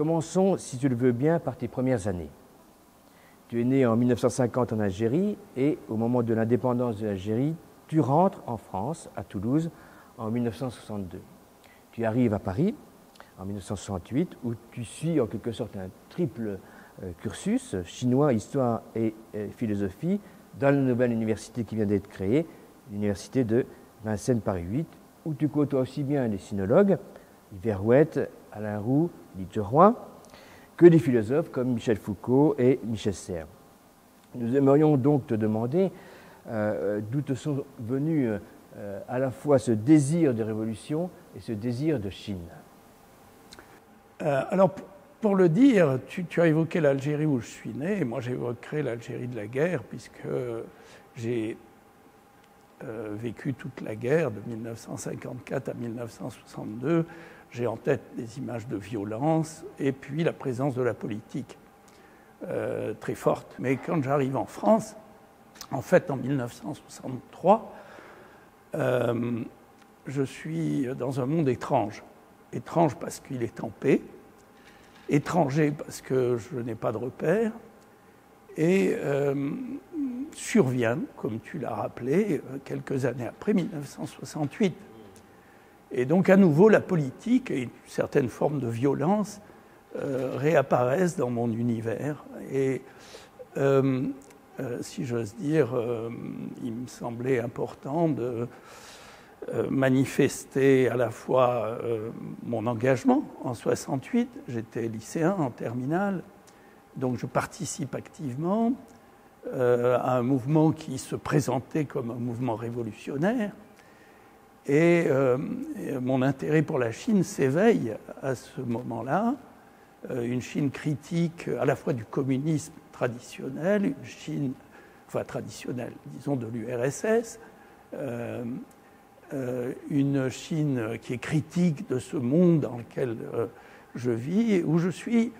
Commençons, si tu le veux bien, par tes premières années. Tu es né en 1950 en Algérie et, au moment de l'indépendance de l'Algérie, tu rentres en France, à Toulouse, en 1962. Tu arrives à Paris, en 1968, où tu suis en quelque sorte un triple cursus, chinois, histoire et philosophie, dans la nouvelle université qui vient d'être créée, l'université de Vincennes-Paris VIII, où tu côtoies aussi bien les sinologues, Yves Rouette, Alain Roux, Dittmer, que des philosophes comme Michel Foucault et Michel Serres. Nous aimerions donc te demander d'où te sont venus à la fois ce désir de révolution et ce désir de Chine. Alors, pour le dire, tu as évoqué l'Algérie où je suis né, et moi j'évoquerai l'Algérie de la guerre, puisque j'ai vécu toute la guerre de 1954 à 1962. J'ai en tête des images de violence et puis la présence de la politique très forte. Mais quand j'arrive en France, en fait en 1963, je suis dans un monde étrange. Étrange parce qu'il est en paix, étranger parce que je n'ai pas de repères, et survient, comme tu l'as rappelé, quelques années après, 1968. Et donc, à nouveau, la politique et une certaine forme de violence réapparaissent dans mon univers. Et si j'ose dire, il me semblait important de manifester à la fois mon engagement. En 68, j'étais lycéen en terminale, donc je participe activement à un mouvement qui se présentait comme un mouvement révolutionnaire. Et mon intérêt pour la Chine s'éveille à ce moment-là, une Chine critique à la fois du communisme traditionnel, une Chine, enfin traditionnelle, disons de l'URSS, une Chine qui est critique de ce monde dans lequel je vis et où je suis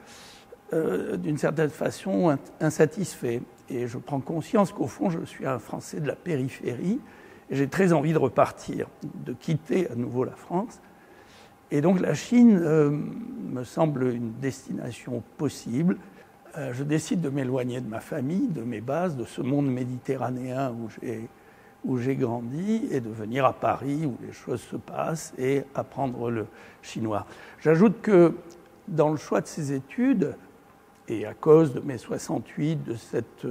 d'une certaine façon insatisfait. Et je prends conscience qu'au fond, je suis un Français de la périphérie. J'ai très envie de repartir, de quitter à nouveau la France. Et donc la Chine me semble une destination possible. Je décide de m'éloigner de ma famille, de mes bases, de ce monde méditerranéen où j'ai grandi, et de venir à Paris où les choses se passent et apprendre le chinois. J'ajoute que dans le choix de ces études, et à cause de mai 68, de cette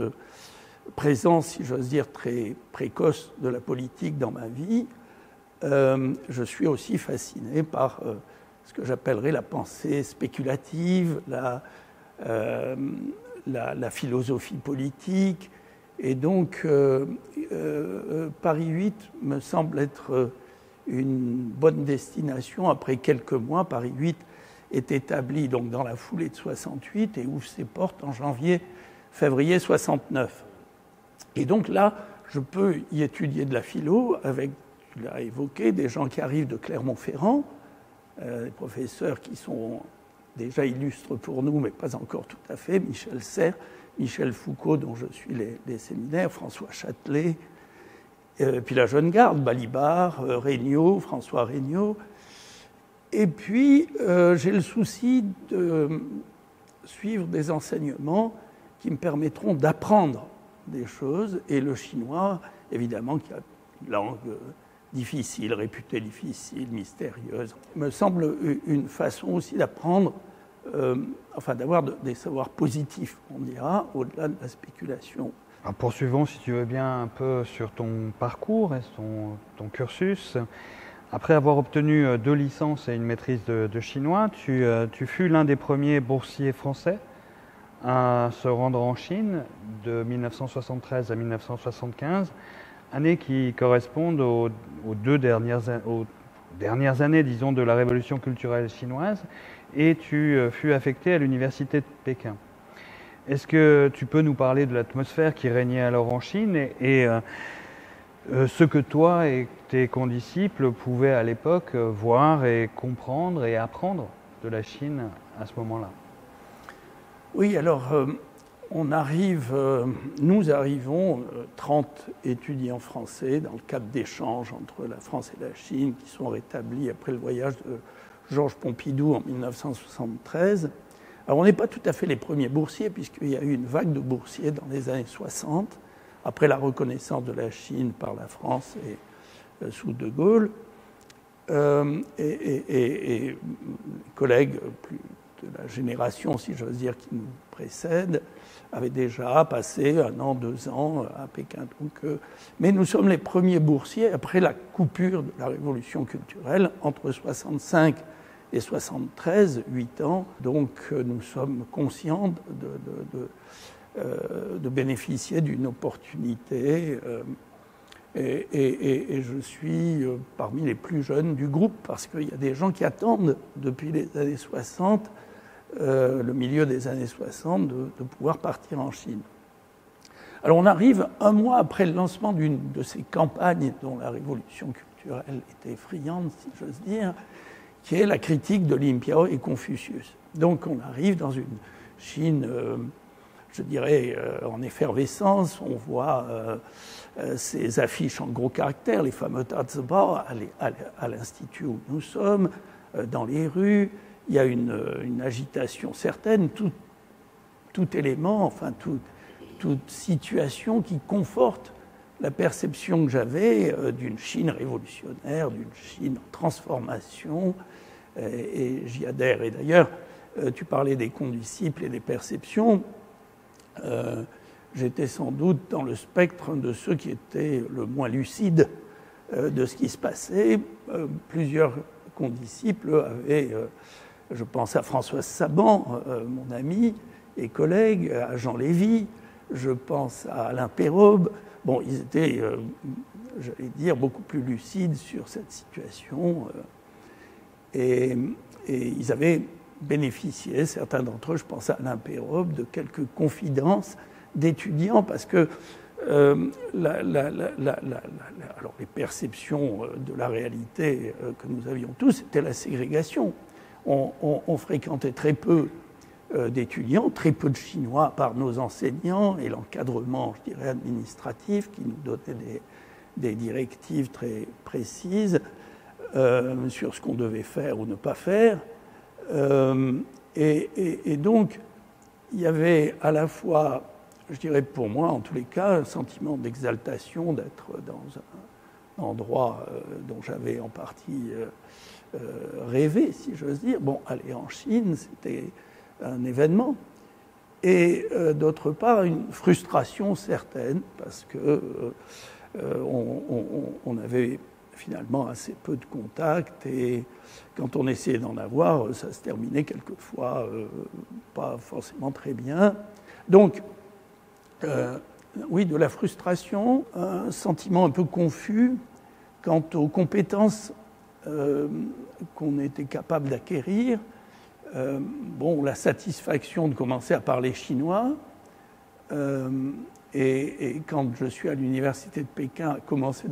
présence, si j'ose dire, très précoce de la politique dans ma vie, je suis aussi fasciné par ce que j'appellerais la pensée spéculative, la philosophie politique. Et donc, Paris 8 me semble être une bonne destination. Après quelques mois, Paris 8 est établi donc, dans la foulée de 68 et ouvre ses portes en février 69. Et donc là, je peux y étudier de la philo avec, tu l'as évoqué, des gens qui arrivent de Clermont-Ferrand, des professeurs qui sont déjà illustres pour nous, mais pas encore tout à fait, Michel Serres, Michel Foucault, dont je suis les séminaires, François Châtelet, puis la jeune garde, Balibar, Regnaud, François Regnaud. Et puis, j'ai le souci de suivre des enseignements qui me permettront d'apprendre des choses, et le chinois, évidemment, qui a une langue difficile, réputée difficile, mystérieuse, me semble une façon aussi d'apprendre, enfin d'avoir des savoirs positifs, on dira, au-delà de la spéculation. Alors poursuivons, si tu veux bien, un peu sur ton parcours et ton cursus. Après avoir obtenu 2 licences et une maîtrise de chinois, tu fus l'un des premiers boursiers français à se rendre en Chine de 1973 à 1975, années qui correspondent aux 2 dernières années, disons, de la révolution culturelle chinoise, et tu fus affecté à l'université de Pékin. Est-ce que tu peux nous parler de l'atmosphère qui régnait alors en Chine et ce que toi et tes condisciples pouvaient à l'époque voir et comprendre et apprendre de la Chine à ce moment-là? Oui, alors nous arrivons 30 étudiants français dans le cadre d'échanges entre la France et la Chine qui sont rétablis après le voyage de Georges Pompidou en 1973. Alors on n'est pas tout à fait les premiers boursiers, puisqu'il y a eu une vague de boursiers dans les années 60, après la reconnaissance de la Chine par la France et sous De Gaulle. Et les collègues de la génération, si j'ose dire, qui nous précède, avaient déjà passé 1 an, 2 ans à Pékin. Mais nous sommes les premiers boursiers après la coupure de la révolution culturelle entre 65 et 73, 8 ans. Donc nous sommes conscients de bénéficier d'une opportunité. Et je suis parmi les plus jeunes du groupe, parce qu'il y a des gens qui attendent depuis les années 60, le milieu des années 60, de pouvoir partir en Chine. Alors on arrive 1 mois après le lancement d'une de ces campagnes dont la révolution culturelle était friande, si j'ose dire, qui est la critique de Lin Biao et Confucius. Donc on arrive dans une Chine, je dirais, en effervescence. On voit ces affiches en gros caractères, les fameux Tazba à l'institut où nous sommes, dans les rues. Il y a une agitation certaine, tout élément, enfin toute situation qui conforte la perception que j'avais d'une Chine révolutionnaire, d'une Chine en transformation, et j'y adhère. Et d'ailleurs, tu parlais des condisciples et des perceptions. J'étais sans doute dans le spectre de ceux qui étaient le moins lucides de ce qui se passait. Plusieurs condisciples avaient, je pense à Françoise Sabban, mon ami et collègue, à Jean Lévy, je pense à Alain Peyraube. Bon, ils étaient, j'allais dire, beaucoup plus lucides sur cette situation. Et ils avaient bénéficié, certains d'entre eux, je pense à Alain Peyraube, de quelques confidences d'étudiants, parce que alors les perceptions de la réalité que nous avions tous, c'était la ségrégation. On fréquentait très peu d'étudiants, très peu de Chinois par nos enseignants et l'encadrement, je dirais, administratif qui nous donnait des directives très précises sur ce qu'on devait faire ou ne pas faire. Et donc, il y avait à la fois, je dirais pour moi en tous les cas, un sentiment d'exaltation d'être dans un endroit dont j'avais en partie rêvé, si j'ose dire. Bon, aller en Chine, c'était un événement. Et d'autre part, une frustration certaine, parce qu'on avait finalement assez peu de contacts, et quand on essayait d'en avoir, ça se terminait quelquefois pas forcément très bien. Donc, oui, de la frustration, un sentiment un peu confus quant aux compétences qu'on était capable d'acquérir. Bon, la satisfaction de commencer à parler chinois. Et quand je suis à l'université de Pékin, à commencer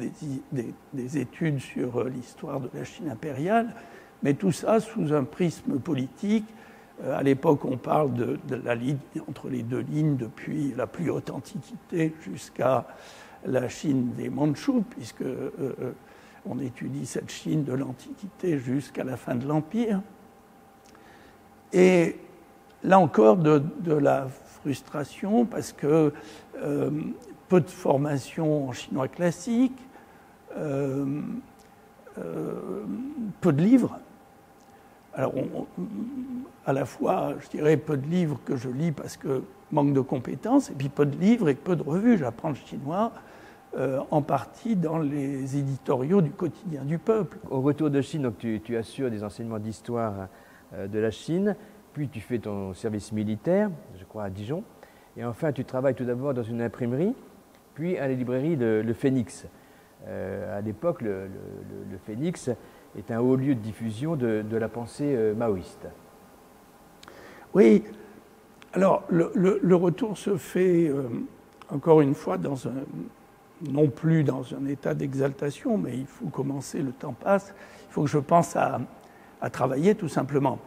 des études sur l'histoire de la Chine impériale, mais tout ça sous un prisme politique. À l'époque, on parle de la ligne entre les deux lignes depuis la plus haute antiquité jusqu'à la Chine des Mandchous, puisque on étudie cette Chine de l'Antiquité jusqu'à la fin de l'Empire. Et là encore, de la frustration, parce que peu de formation en chinois classique, peu de livres. Alors, à la fois, je dirais, peu de livres que je lis parce que manque de compétences, et puis peu de livres et peu de revues. J'apprends le chinois en partie dans les éditoriaux du quotidien du peuple. Au retour de Chine, donc, tu assures des enseignements d'histoire de la Chine. Puis tu fais ton service militaire, je crois à Dijon, et enfin tu travailles tout d'abord dans une imprimerie, puis à la librairie Le Phénix. À l'époque, le Phénix est un haut lieu de diffusion de la pensée maoïste. Oui, alors le retour se fait encore une fois non plus dans un état d'exaltation, mais il faut commencer, le temps passe, il faut que je pense à travailler tout simplement.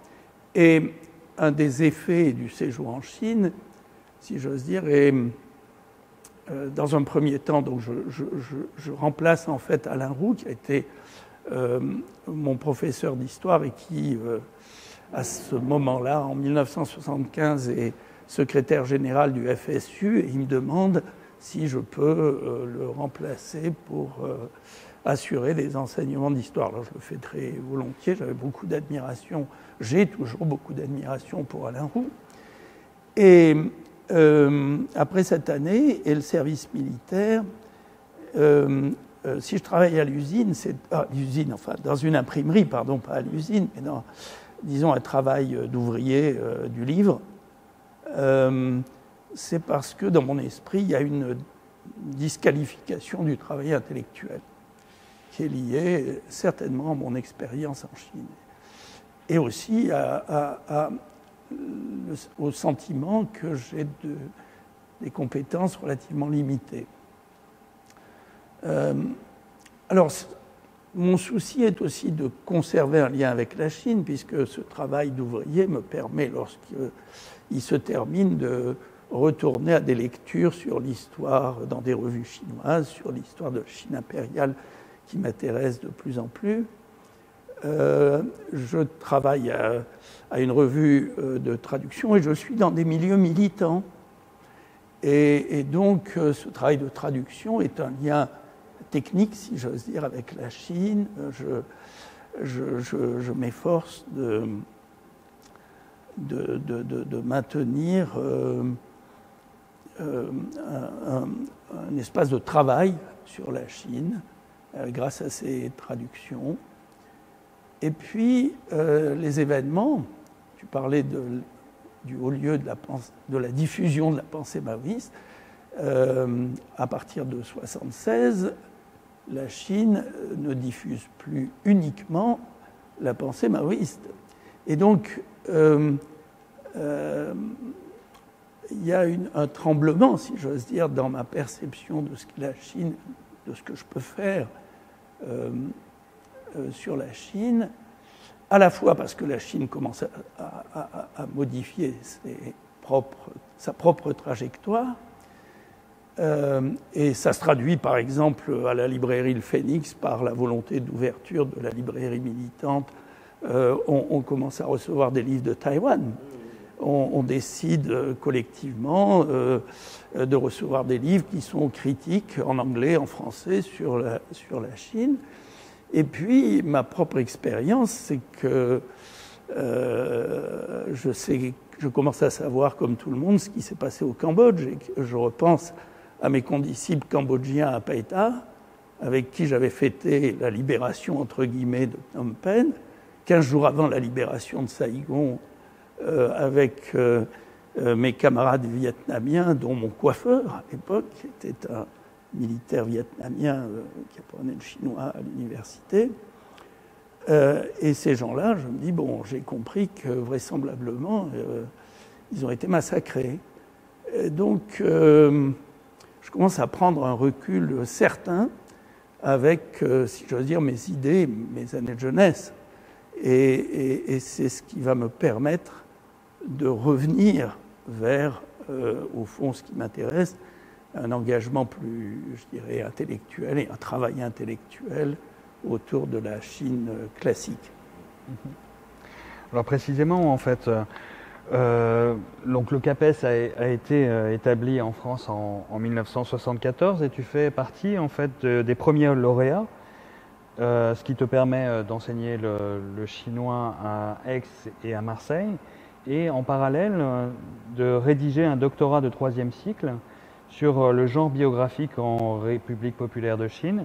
Et un des effets du séjour en Chine, si j'ose dire, est dans un premier temps, donc je remplace en fait Alain Roux, qui a été mon professeur d'histoire et qui à ce moment-là, en 1975, est secrétaire général du FSU, et il me demande si je peux le remplacer pour assurer les enseignements d'histoire. Alors je le fais très volontiers, j'avais beaucoup d'admiration, j'ai toujours beaucoup d'admiration pour Alain Roux. Et après cette année, et le service militaire, si je travaille à l'usine, c'est dans une imprimerie, pardon, pas à l'usine, mais dans, disons, un travail d'ouvrier du livre, c'est parce que dans mon esprit, il y a une disqualification du travail intellectuel qui est liée certainement à mon expérience en Chine et aussi au sentiment que j'ai des compétences relativement limitées. Alors, mon souci est aussi de conserver un lien avec la Chine, puisque ce travail d'ouvrier me permet, lorsqu'il se termine, de retourner à des lectures sur l'histoire dans des revues chinoises, sur l'histoire de la Chine impériale qui m'intéresse de plus en plus. Je travaille à une revue de traduction et je suis dans des milieux militants. Et donc, ce travail de traduction est un lien technique, si j'ose dire, avec la Chine. Je m'efforce de maintenir un espace de travail sur la Chine grâce à ces traductions. Et puis, les événements, tu parlais du haut lieu de la diffusion de la pensée maoïste, à partir de 1976, la Chine ne diffuse plus uniquement la pensée maoïste. Et donc, il y a un tremblement, si j'ose dire, dans ma perception de ce que la Chine, de ce que je peux faire sur la Chine, à la fois parce que la Chine commence à modifier sa propre trajectoire, et ça se traduit par exemple à la librairie Le Phénix par la volonté d'ouverture de la librairie militante. On commence à recevoir des livres de Taïwan. On décide collectivement de recevoir des livres qui sont critiques en anglais, en français sur la Chine. Et puis, ma propre expérience, c'est que je commence à savoir, comme tout le monde, ce qui s'est passé au Cambodge. Et que je repense à mes condisciples cambodgiens à Païta, avec qui j'avais fêté la libération, entre guillemets, de Phnom Penh, 15 jours avant la libération de Saïgon, avec mes camarades vietnamiens, dont mon coiffeur, à l'époque, qui était un militaire vietnamien qui apprenait le chinois à l'université. Et ces gens-là, je me dis, bon, j'ai compris que vraisemblablement, ils ont été massacrés. Et donc, je commence à prendre un recul certain avec, si j'ose dire, mes idées, mes années de jeunesse. Et c'est ce qui va me permettre de revenir vers, au fond, ce qui m'intéresse, un engagement plus, je dirais, intellectuel et un travail intellectuel autour de la Chine classique. Alors précisément, en fait, donc le CAPES a été établi en France en 1974 et tu fais partie, en fait, des premiers lauréats, ce qui te permet d'enseigner le chinois à Aix et à Marseille, et en parallèle de rédiger un doctorat de troisième cycle sur le genre biographique en République populaire de Chine,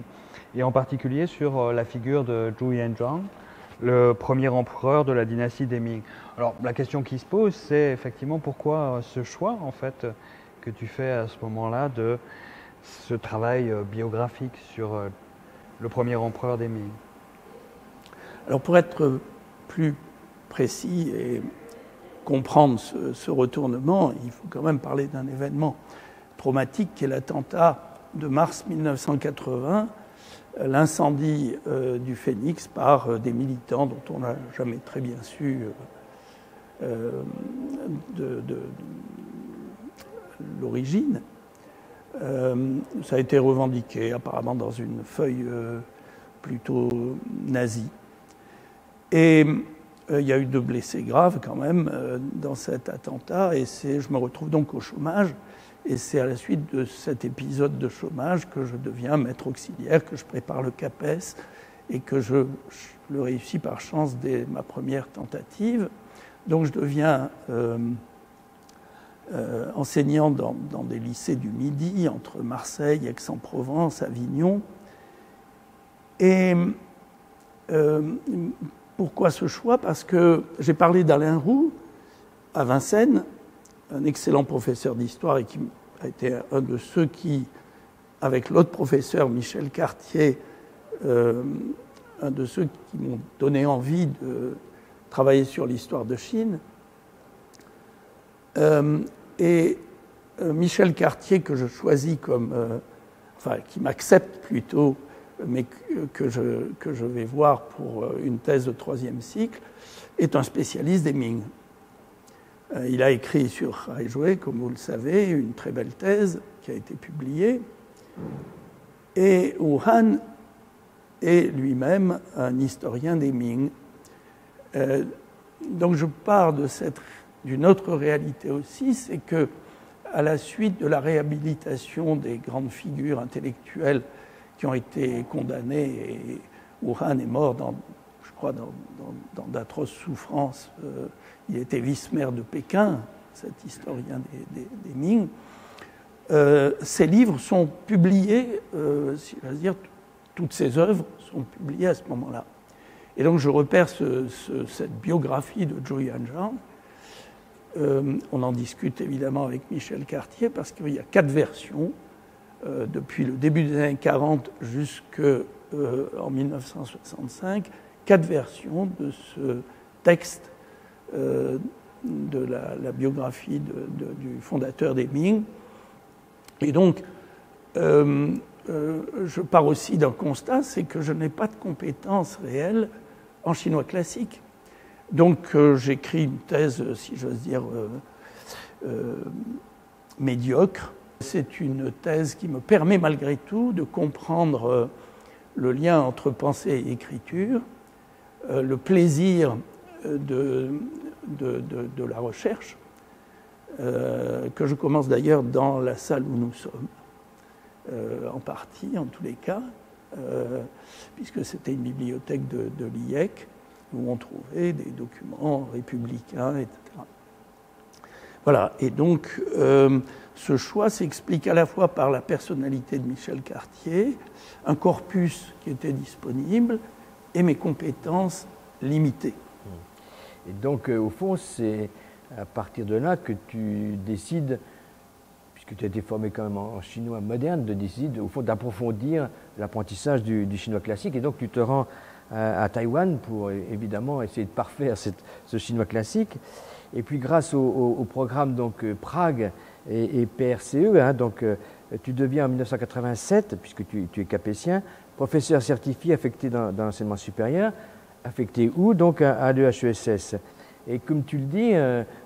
et en particulier sur la figure de Zhu Yuanzhang, le premier empereur de la dynastie des Ming. Alors la question qui se pose, c'est effectivement pourquoi ce choix, en fait, que tu fais à ce moment-là de ce travail biographique sur le premier empereur des Ming. Alors pour être plus précis et comprendre ce retournement, il faut quand même parler d'un événement traumatique qui est l'attentat de mars 1980, l'incendie du Phénix par des militants dont on n'a jamais très bien su l'origine. Ça a été revendiqué apparemment dans une feuille plutôt nazie. Et Il y a eu 2 blessés graves quand même dans cet attentat, et je me retrouve donc au chômage. Et c'est à la suite de cet épisode de chômage que je deviens maître auxiliaire, que je prépare le CAPES et que je le réussis par chance dès ma première tentative. Donc je deviens enseignant dans des lycées du Midi, entre Marseille, Aix-en-Provence, Avignon. Et pourquoi ce choix? Parce que j'ai parlé d'Alain Roux à Vincennes, un excellent professeur d'histoire et qui a été un de ceux qui, avec l'autre professeur, Michel Cartier, un de ceux qui m'ont donné envie de travailler sur l'histoire de Chine. Michel Cartier, que je choisis comme... enfin, qui m'accepte plutôt, mais que je vais voir pour une thèse de 3e cycle, est un spécialiste des Ming. Il a écrit sur Hai Jue, comme vous le savez, une très belle thèse qui a été publiée. Et Wuhan est lui-même un historien des Ming. Donc je pars d'une autre réalité aussi, c'est que à la suite de la réhabilitation des grandes figures intellectuelles qui ont été condamnées, et Wuhan est mort dans... je crois, dans d'atroces souffrances. Il était vice-maire de Pékin, cet historien des Ming. Ses livres sont publiés, c'est-à-dire toutes ses œuvres sont publiées à ce moment-là. Et donc je repère cette biographie de Zhu Yuanzhang. On en discute évidemment avec Michel Cartier parce qu'il y a 4 versions, depuis le début des années 40 jusqu'en 1965, 4 versions de ce texte de la biographie du fondateur des Ming. Et donc, je pars aussi d'un constat, c'est que je n'ai pas de compétences réelles en chinois classique. Donc, j'écris une thèse, si j'ose dire, médiocre. C'est une thèse qui me permet malgré tout de comprendre le lien entre pensée et écriture, le plaisir de la recherche, que je commence d'ailleurs dans la salle où nous sommes, en partie, en tous les cas, puisque c'était une bibliothèque de l'IEC, où on trouvait des documents républicains, etc. Voilà, et donc ce choix s'explique à la fois par la personnalité de Michel Cartier, un corpus qui était disponible, et mes compétences limitées. Et donc, au fond, c'est à partir de là que tu décides, puisque tu as été formé quand même en chinois moderne, de décider, au fond, d'approfondir l'apprentissage du chinois classique. Et donc, tu te rends à Taïwan pour, évidemment, essayer de parfaire ce chinois classique. Et puis, grâce au programme donc, Prague et PRCE, hein, donc, tu deviens en 1987, puisque tu es capétien, professeur certifié affecté dans l'enseignement supérieur, affecté où? Donc à l'EHESS. Et comme tu le dis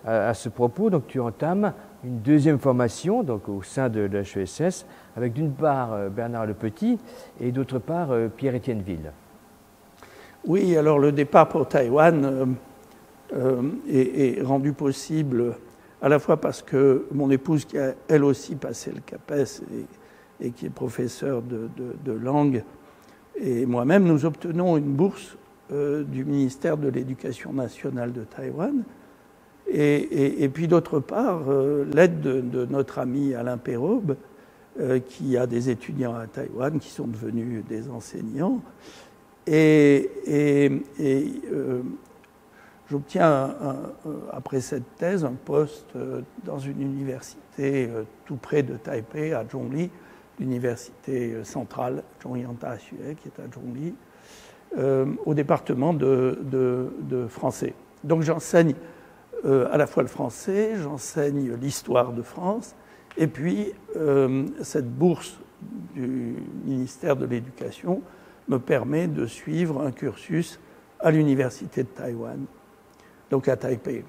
à ce propos, donc, tu entames une deuxième formation donc, au sein de l'EHESS, avec d'une part Bernard Le Petit et d'autre part Pierre-Étienne Ville. Oui, alors le départ pour Taïwan est rendu possible à la fois parce que mon épouse, qui a elle aussi passé le CAPES et qui est professeure de langue, et moi-même, nous obtenons une bourse du ministère de l'Éducation nationale de Taïwan. Et puis, d'autre part, l'aide de notre ami Alain Peyraube, qui a des étudiants à Taïwan qui sont devenus des enseignants. Et j'obtiens, après cette thèse, un poste dans une université tout près de Taipei, à Zhongli, l'université centrale, Zhongyanta Xue, qui est à Zhongli, au département de français. Donc j'enseigne à la fois le français, j'enseigne l'histoire de France, et puis cette bourse du ministère de l'Éducation me permet de suivre un cursus à l'université de Taïwan, donc à Taipei,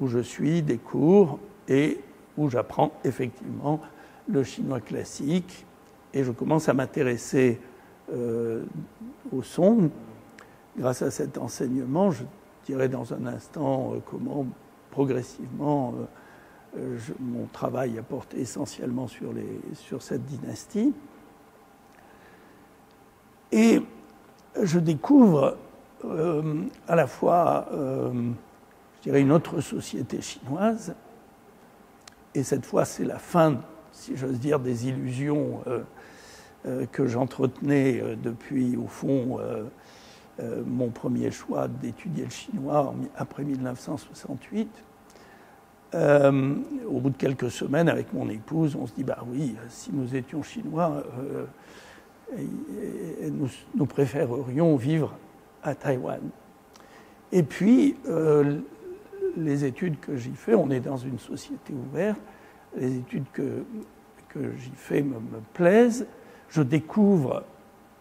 où je suis des cours et où j'apprends effectivement le chinois classique, et je commence à m'intéresser au Song. Grâce à cet enseignement, je Je dirai dans un instant comment progressivement mon travail a porté essentiellement sur cette dynastie. Et je découvre à la fois, je dirais, une autre société chinoise, et cette fois c'est la fin, si j'ose dire, des illusions que j'entretenais depuis, au fond, mon premier choix d'étudier le chinois après 1968. Au bout de quelques semaines, avec mon épouse, on se dit, bah oui, si nous étions chinois, nous préférerions vivre à Taïwan. Et puis, les études que j'y fais, on est dans une société ouverte, les études que j'y fais me plaisent. Je découvre,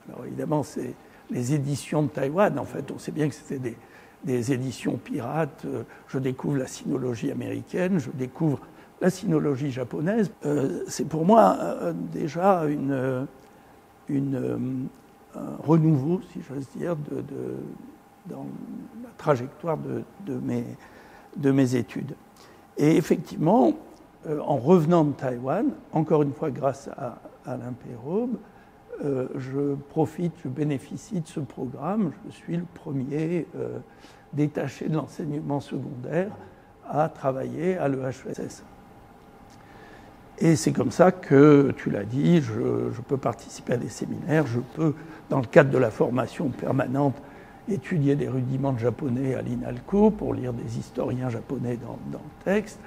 alors évidemment, c'est les éditions de Taïwan, en fait, on sait bien que c'était des éditions pirates. Je découvre la sinologie américaine, je découvre la sinologie japonaise. C'est pour moi déjà un renouveau, si j'ose dire, dans la trajectoire de mes études. Et effectivement, en revenant de Taïwan, encore une fois grâce à Alain Peyraube, je bénéficie de ce programme. Je suis le premier détaché de l'enseignement secondaire à travailler à l'EHESS. Et c'est comme ça que, tu l'as dit, je peux participer à des séminaires, je peux, dans le cadre de la formation permanente, étudier des rudiments de japonais à l'INALCO pour lire des historiens japonais dans le texte,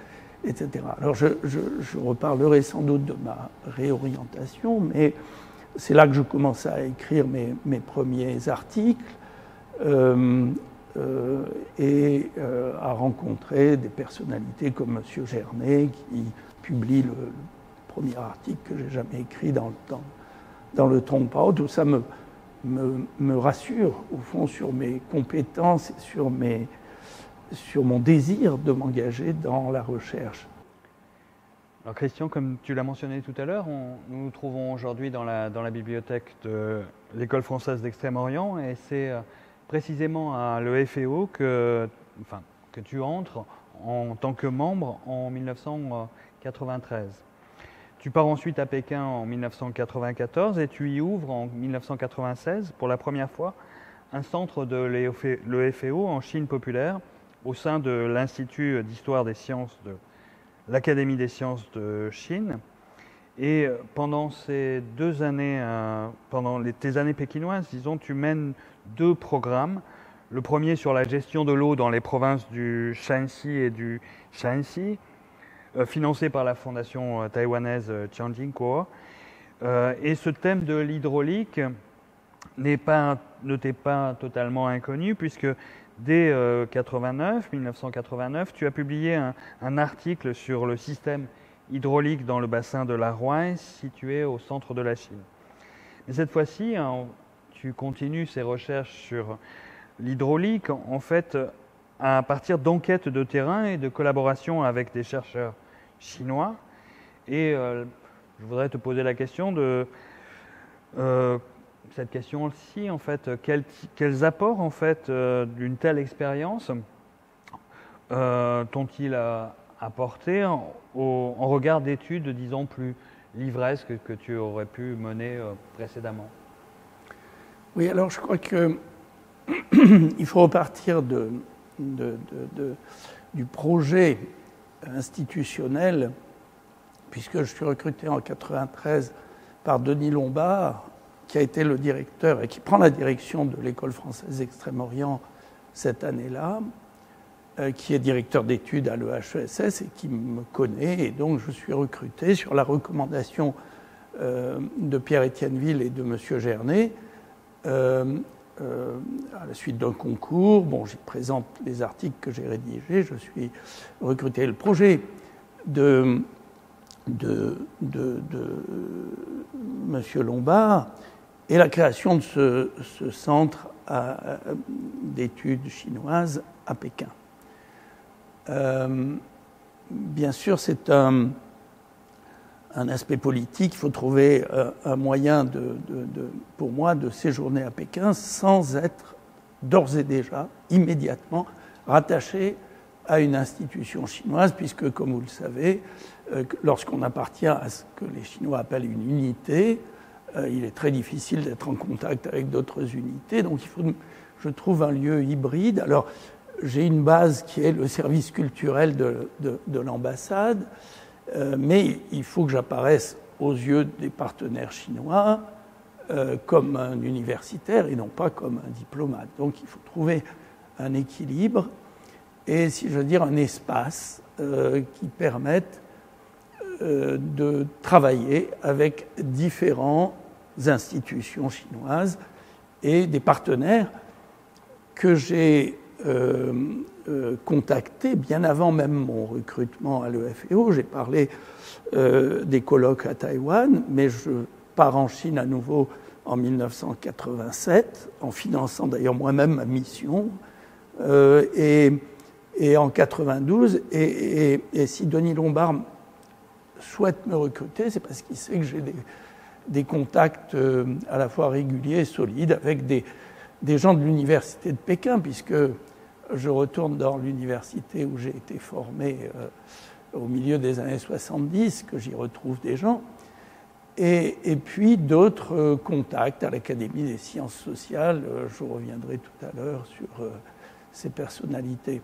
etc. Alors je reparlerai sans doute de ma réorientation, mais c'est là que je commence à écrire mes premiers articles et à rencontrer des personnalités comme M. Gernet, qui publie le premier article que j'ai jamais écrit dans le Tongpao. Tout ça me rassure, au fond, sur mes compétences, sur mon désir de m'engager dans la recherche. Alors Christian, comme tu l'as mentionné tout à l'heure, nous nous trouvons aujourd'hui dans la bibliothèque de l'École française d'Extrême-Orient, et c'est précisément à l'EFEO que tu entres en tant que membre en 1993. Tu pars ensuite à Pékin en 1994 et tu y ouvres en 1996 pour la première fois un centre de l'EFEO en Chine populaire au sein de l'Institut d'histoire des sciences de l'Académie des sciences de Chine. Et pendant ces 2 années, pendant tes années pékinoises, disons, tu mènes 2 programmes. Le premier sur la gestion de l'eau dans les provinces du Shaanxi et du Shaanxi, financé par la fondation taïwanaise Tianjin Kuo. Et ce thème de l'hydraulique ne t'est pas totalement inconnu, puisque dès 1989, tu as publié un article sur le système hydraulique dans le bassin de la Rouen, situé au centre de la Chine. Mais cette fois-ci, tu continues ces recherches sur l'hydraulique, en fait, à partir d'enquêtes de terrain et de collaborations avec des chercheurs chinois. Et je voudrais te poser la question de... cette question-ci, en fait, quels apports, en fait, d'une telle expérience t'ont-ils apporté en regard d'études, disons, plus livresques que tu aurais pu mener précédemment? Oui, alors je crois que il faut repartir du projet institutionnel, puisque je suis recruté en 1993 par Denis Lombard, qui a été le directeur et qui prend la direction de l'École française d'Extrême-Orient cette année-là, qui est directeur d'études à l'EHESS et qui me connaît. Et donc, je suis recruté sur la recommandation de Pierre-Étienne Ville et de M. Gernet à la suite d'un concours. Bon, j'y présente les articles que j'ai rédigés. Je suis recruté. Le projet de M. Lombard et la création de ce centre d'études chinoises à Pékin. Bien sûr, c'est un aspect politique. Il faut trouver un moyen, pour moi, de séjourner à Pékin sans être d'ores et déjà, immédiatement, rattaché à une institution chinoise, puisque, comme vous le savez, lorsqu'on appartient à ce que les Chinois appellent une unité, il est très difficile d'être en contact avec d'autres unités. Donc il faut, je trouve, un lieu hybride. Alors j'ai une base qui est le service culturel de l'ambassade, mais il faut que j'apparaisse aux yeux des partenaires chinois comme un universitaire et non pas comme un diplomate. Donc il faut trouver un équilibre et, si je veux dire, un espace qui permette de travailler avec différentes institutions chinoises et des partenaires que j'ai contactés bien avant même mon recrutement à l'EFEO. J'ai parlé des colloques à Taïwan, mais je pars en Chine à nouveau en 1987, en finançant d'ailleurs moi-même ma mission, et en 1992. Et si Denis Lombard souhaite me recruter, c'est parce qu'il sait que j'ai des contacts à la fois réguliers et solides avec des gens de l'université de Pékin, puisque je retourne dans l'université où j'ai été formé au milieu des années 70, que j'y retrouve des gens, et puis d'autres contacts à l'Académie des sciences sociales. Je reviendrai tout à l'heure sur ces personnalités.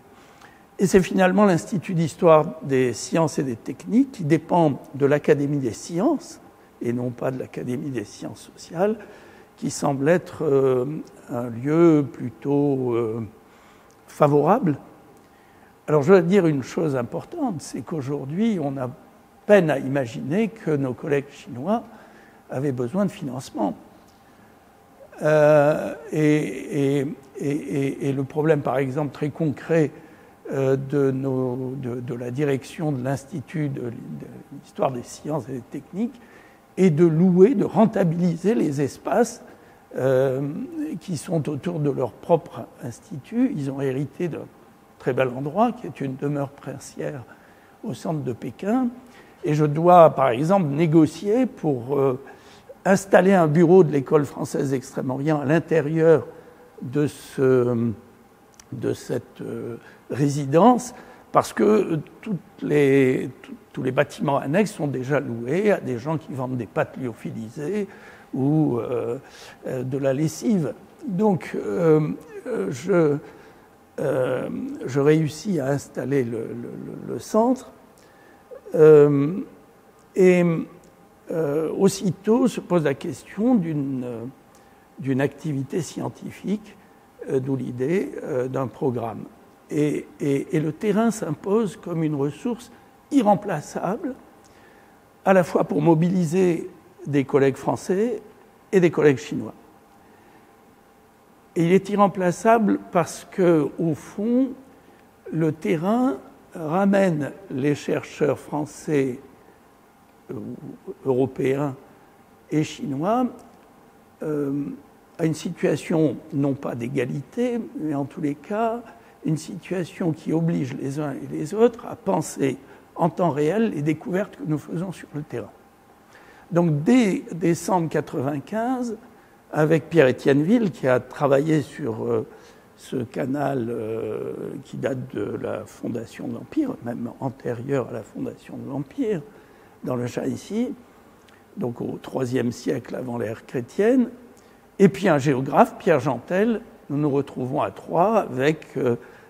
Et c'est finalement l'Institut d'histoire des sciences et des techniques, qui dépend de l'Académie des sciences et non pas de l'Académie des sciences sociales, qui semble être un lieu plutôt favorable. Alors je veux dire une chose importante, c'est qu'aujourd'hui on a peine à imaginer que nos collègues chinois avaient besoin de financement. Et le problème, par exemple, très concret de la direction de l'Institut de l'histoire des sciences et des techniques et de louer, de rentabiliser les espaces qui sont autour de leur propre institut. Ils ont hérité d'un très bel endroit qui est une demeure princière au centre de Pékin. Et je dois, par exemple, négocier pour installer un bureau de l'École française d'Extrême-Orient à l'intérieur de cette résidence, parce que tous les bâtiments annexes sont déjà loués à des gens qui vendent des pâtes lyophilisées ou de la lessive. Donc je réussis à installer le centre. Aussitôt se pose la question d'une activité scientifique, d'où l'idée d'un programme. Et le terrain s'impose comme une ressource irremplaçable, à la fois pour mobiliser des collègues français et des collègues chinois. Et il est irremplaçable parce que, au fond, le terrain ramène les chercheurs français, européens et chinois à une situation non pas d'égalité, mais en tous les cas, une situation qui oblige les uns et les autres à penser en temps réel les découvertes que nous faisons sur le terrain. Donc dès décembre 1995, avec Pierre-Étienne Ville, qui a travaillé sur ce canal qui date de la fondation de l'Empire, même antérieure à la fondation de l'Empire, dans le Shaanxi, donc au IIIe siècle avant l'ère chrétienne, et puis un géographe, Pierre Gentel, nous nous retrouvons à Troyes avec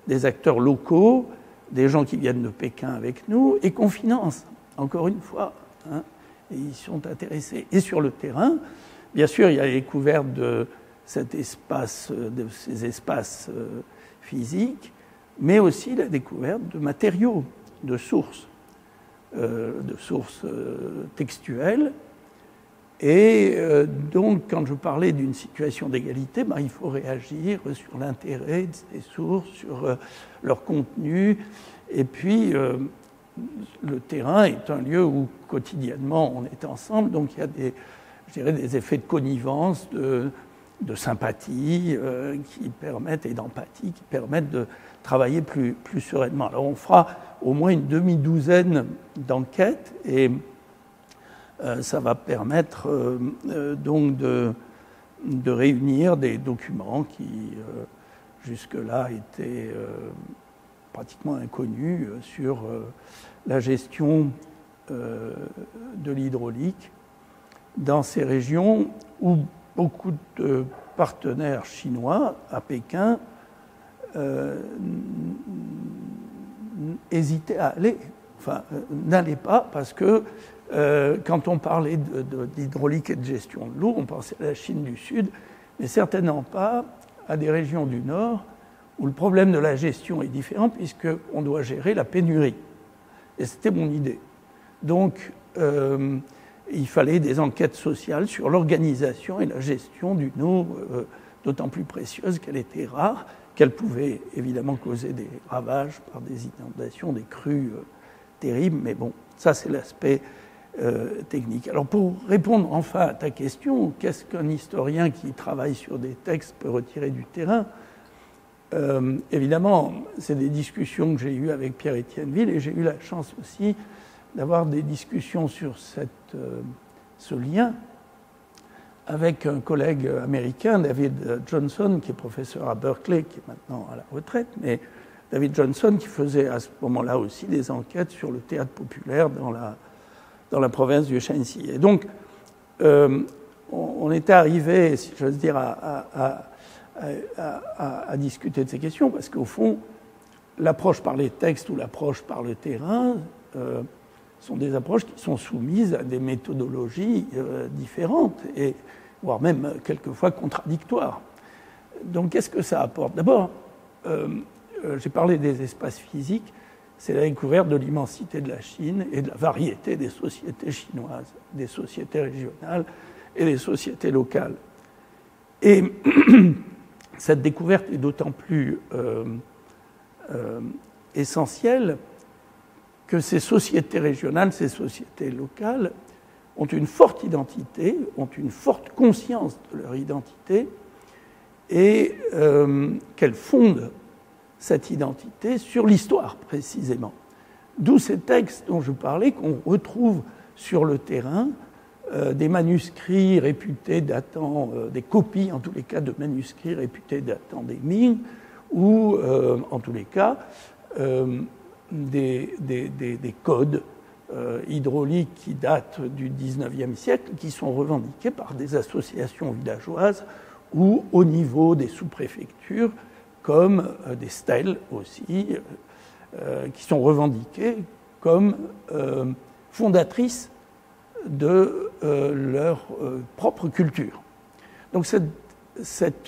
des acteurs locaux, des gens qui viennent de Pékin avec nous, et qu'on finance, encore une fois, hein, et ils sont intéressés. Et sur le terrain, bien sûr, il y a la découverte de ces espaces physiques, mais aussi la découverte de matériaux, de sources textuelles. Et donc, quand je parlais d'une situation d'égalité, ben, il faut réagir sur l'intérêt de ces sources, sur leur contenu. Et puis, le terrain est un lieu où, quotidiennement, on est ensemble. Donc, il y a des effets de connivence, de sympathie qui permettent, et d'empathie qui permettent de travailler plus sereinement. Alors, on fera au moins une demi-douzaine d'enquêtes et ça va permettre donc de réunir des documents qui jusque-là étaient pratiquement inconnu sur la gestion de l'hydraulique dans ces régions où beaucoup de partenaires chinois à Pékin hésitaient à aller, enfin n'allaient pas parce que quand on parlait d'hydraulique et de gestion de l'eau, on pensait à la Chine du Sud, mais certainement pas à des régions du Nord où le problème de la gestion est différent puisqu'on doit gérer la pénurie. Et c'était mon idée. Donc, il fallait des enquêtes sociales sur l'organisation et la gestion d'une eau d'autant plus précieuse qu'elle était rare, qu'elle pouvait évidemment causer des ravages par des inondations, des crues terribles. Mais bon, ça c'est l'aspect technique. Alors pour répondre enfin à ta question, qu'est-ce qu'un historien qui travaille sur des textes peut retirer du terrain ? Évidemment, c'est des discussions que j'ai eues avec Pierre-Étienne Ville, et j'ai eu la chance aussi d'avoir des discussions sur ce lien avec un collègue américain, David Johnson, qui est professeur à Berkeley, qui est maintenant à la retraite, mais David Johnson qui faisait à ce moment-là aussi des enquêtes sur le théâtre populaire dans la province du Shaanxi. Et donc, on était arrivé, si j'ose dire, à discuter de ces questions, parce qu'au fond, l'approche par les textes ou l'approche par le terrain sont des approches qui sont soumises à des méthodologies différentes, et, voire même quelquefois contradictoires. Donc qu'est-ce que ça apporte ? D'abord, j'ai parlé des espaces physiques, c'est la découverte de l'immensité de la Chine et de la variété des sociétés chinoises, des sociétés régionales et des sociétés locales. Et cette découverte est d'autant plus essentielle que ces sociétés régionales, ces sociétés locales ont une forte identité, ont une forte conscience de leur identité et qu'elles fondent cette identité sur l'histoire précisément. D'où ces textes dont je parlais qu'on retrouve sur le terrain, des manuscrits réputés datant, des copies en tous les cas de manuscrits réputés datant des Ming ou en tous les cas des codes hydrauliques qui datent du XIXe siècle, qui sont revendiqués par des associations villageoises ou au niveau des sous-préfectures, comme des stèles aussi, qui sont revendiquées comme fondatrices de leur propre culture. Donc cette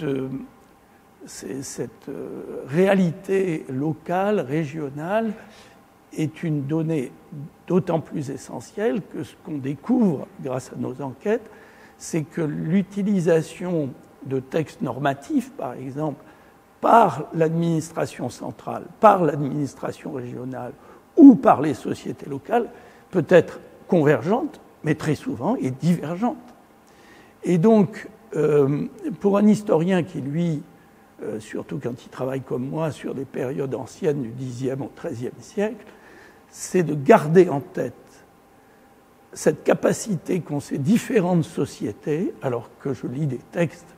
réalité locale, régionale, est une donnée d'autant plus essentielle que ce qu'on découvre grâce à nos enquêtes, c'est que l'utilisation de textes normatifs, par exemple, par l'administration centrale, par l'administration régionale ou par les sociétés locales, peut être convergente, mais très souvent est divergente. Et donc, pour un historien qui, lui, surtout quand il travaille comme moi sur des périodes anciennes du Xe au XIIIe siècle, c'est de garder en tête cette capacité qu'ont ces différentes sociétés, alors que je lis des textes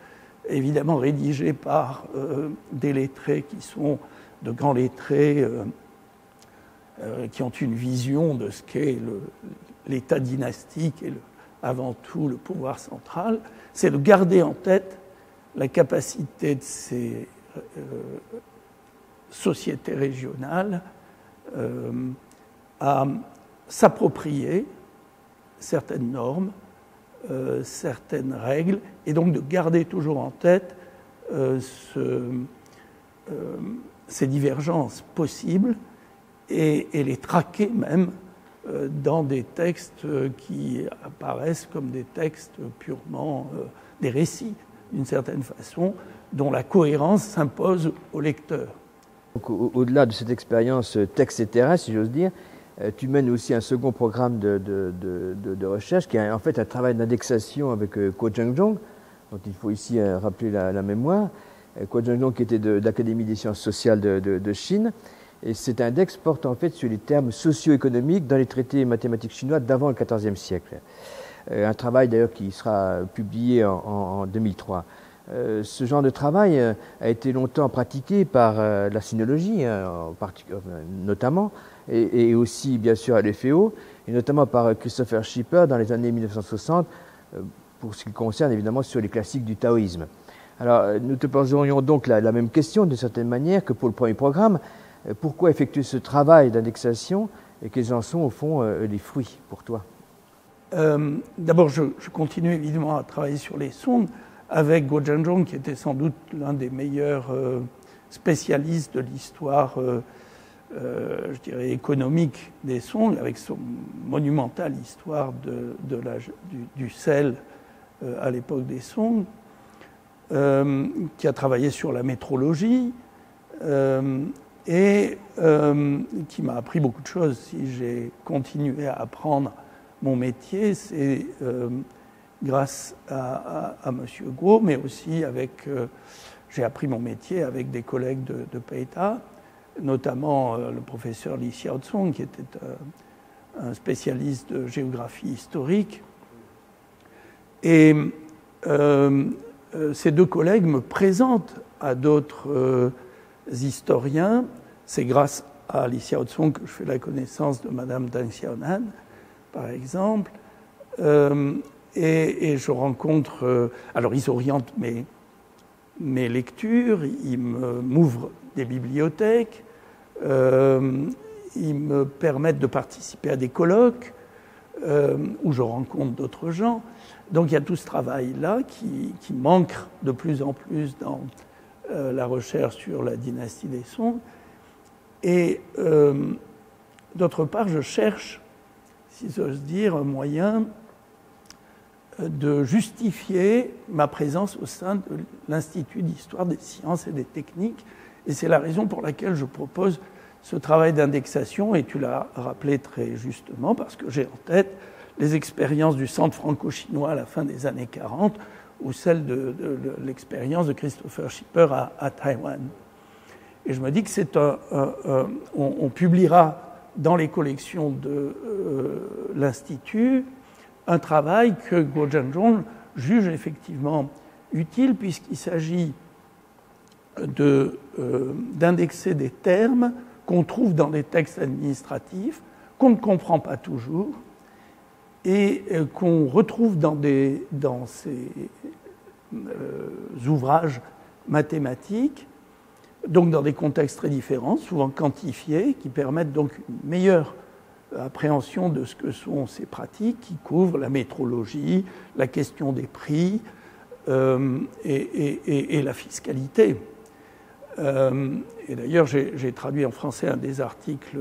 évidemment rédigés par des lettrés qui sont de grands lettrés, qui ont une vision de ce qu'est l'État dynastique et avant tout le pouvoir central, c'est de garder en tête la capacité de ces sociétés régionales à s'approprier certaines normes, certaines règles, et donc de garder toujours en tête ces divergences possibles et les traquer même dans des textes qui apparaissent comme des textes purement des récits, d'une certaine façon, dont la cohérence s'impose au lecteur. Au-delà de cette expérience texte et terrain, si j'ose dire, tu mènes aussi un second programme de recherche qui est en fait un travail d'indexation avec Kuo Zhengzhong, dont il faut ici rappeler la mémoire. Kuo Zhengzhong qui était de l'Académie des sciences sociales de Chine. Et cet index porte en fait sur les termes socio-économiques dans les traités mathématiques chinois d'avant le XIVe siècle. Un travail d'ailleurs qui sera publié en 2003. Ce genre de travail a été longtemps pratiqué par la sinologie, notamment, et aussi bien sûr à l'EFEO, et notamment par Kristofer Schipper dans les années 1960, pour ce qui concerne évidemment sur les classiques du taoïsme. Alors, nous te poserions donc la même question, de certaine manière, que pour le premier programme. Pourquoi effectuer ce travail d'indexation et quels en sont, au fond, les fruits pour toi? D'abord, je continue évidemment à travailler sur les sondes avec Guo Jianzhong, qui était sans doute l'un des meilleurs spécialistes de l'histoire, je dirais, économique des sondes, avec son monumentale histoire du sel à l'époque des sondes, qui a travaillé sur la métrologie et qui m'a appris beaucoup de choses. Si j'ai continué à apprendre mon métier, c'est grâce à M. Guo, mais aussi avec... j'ai appris mon métier avec des collègues de Peita, notamment le professeur Li Xiaozong, qui était un spécialiste de géographie historique. Et ces deux collègues me présentent à d'autres historiens. C'est grâce à Li Xiaozong que je fais la connaissance de Madame Deng Xiaonan, par exemple. Et je rencontre... alors, ils orientent mes lectures, ils m'ouvrent des bibliothèques, ils me permettent de participer à des colloques où je rencontre d'autres gens. Donc, il y a tout ce travail-là qui manque de plus en plus dans la recherche sur la dynastie des Song. Et d'autre part, je cherche, si j'ose dire, un moyen de justifier ma présence au sein de l'Institut d'histoire des sciences et des techniques. Et c'est la raison pour laquelle je propose ce travail d'indexation, et tu l'as rappelé très justement, parce que j'ai en tête les expériences du Centre franco-chinois à la fin des années 40 ou celle de l'expérience de Kristofer Schipper à Taïwan. Et je me dis que c'est on publiera dans les collections de l'Institut un travail que Guo Jianzhong juge effectivement utile, puisqu'il s'agit d'indexer des termes qu'on trouve dans des textes administratifs, qu'on ne comprend pas toujours, et qu'on retrouve dans ces ouvrages mathématiques, donc dans des contextes très différents, souvent quantifiés, qui permettent donc une meilleure appréhension de ce que sont ces pratiques qui couvrent la métrologie, la question des prix et la fiscalité. Et d'ailleurs, j'ai traduit en français un des articles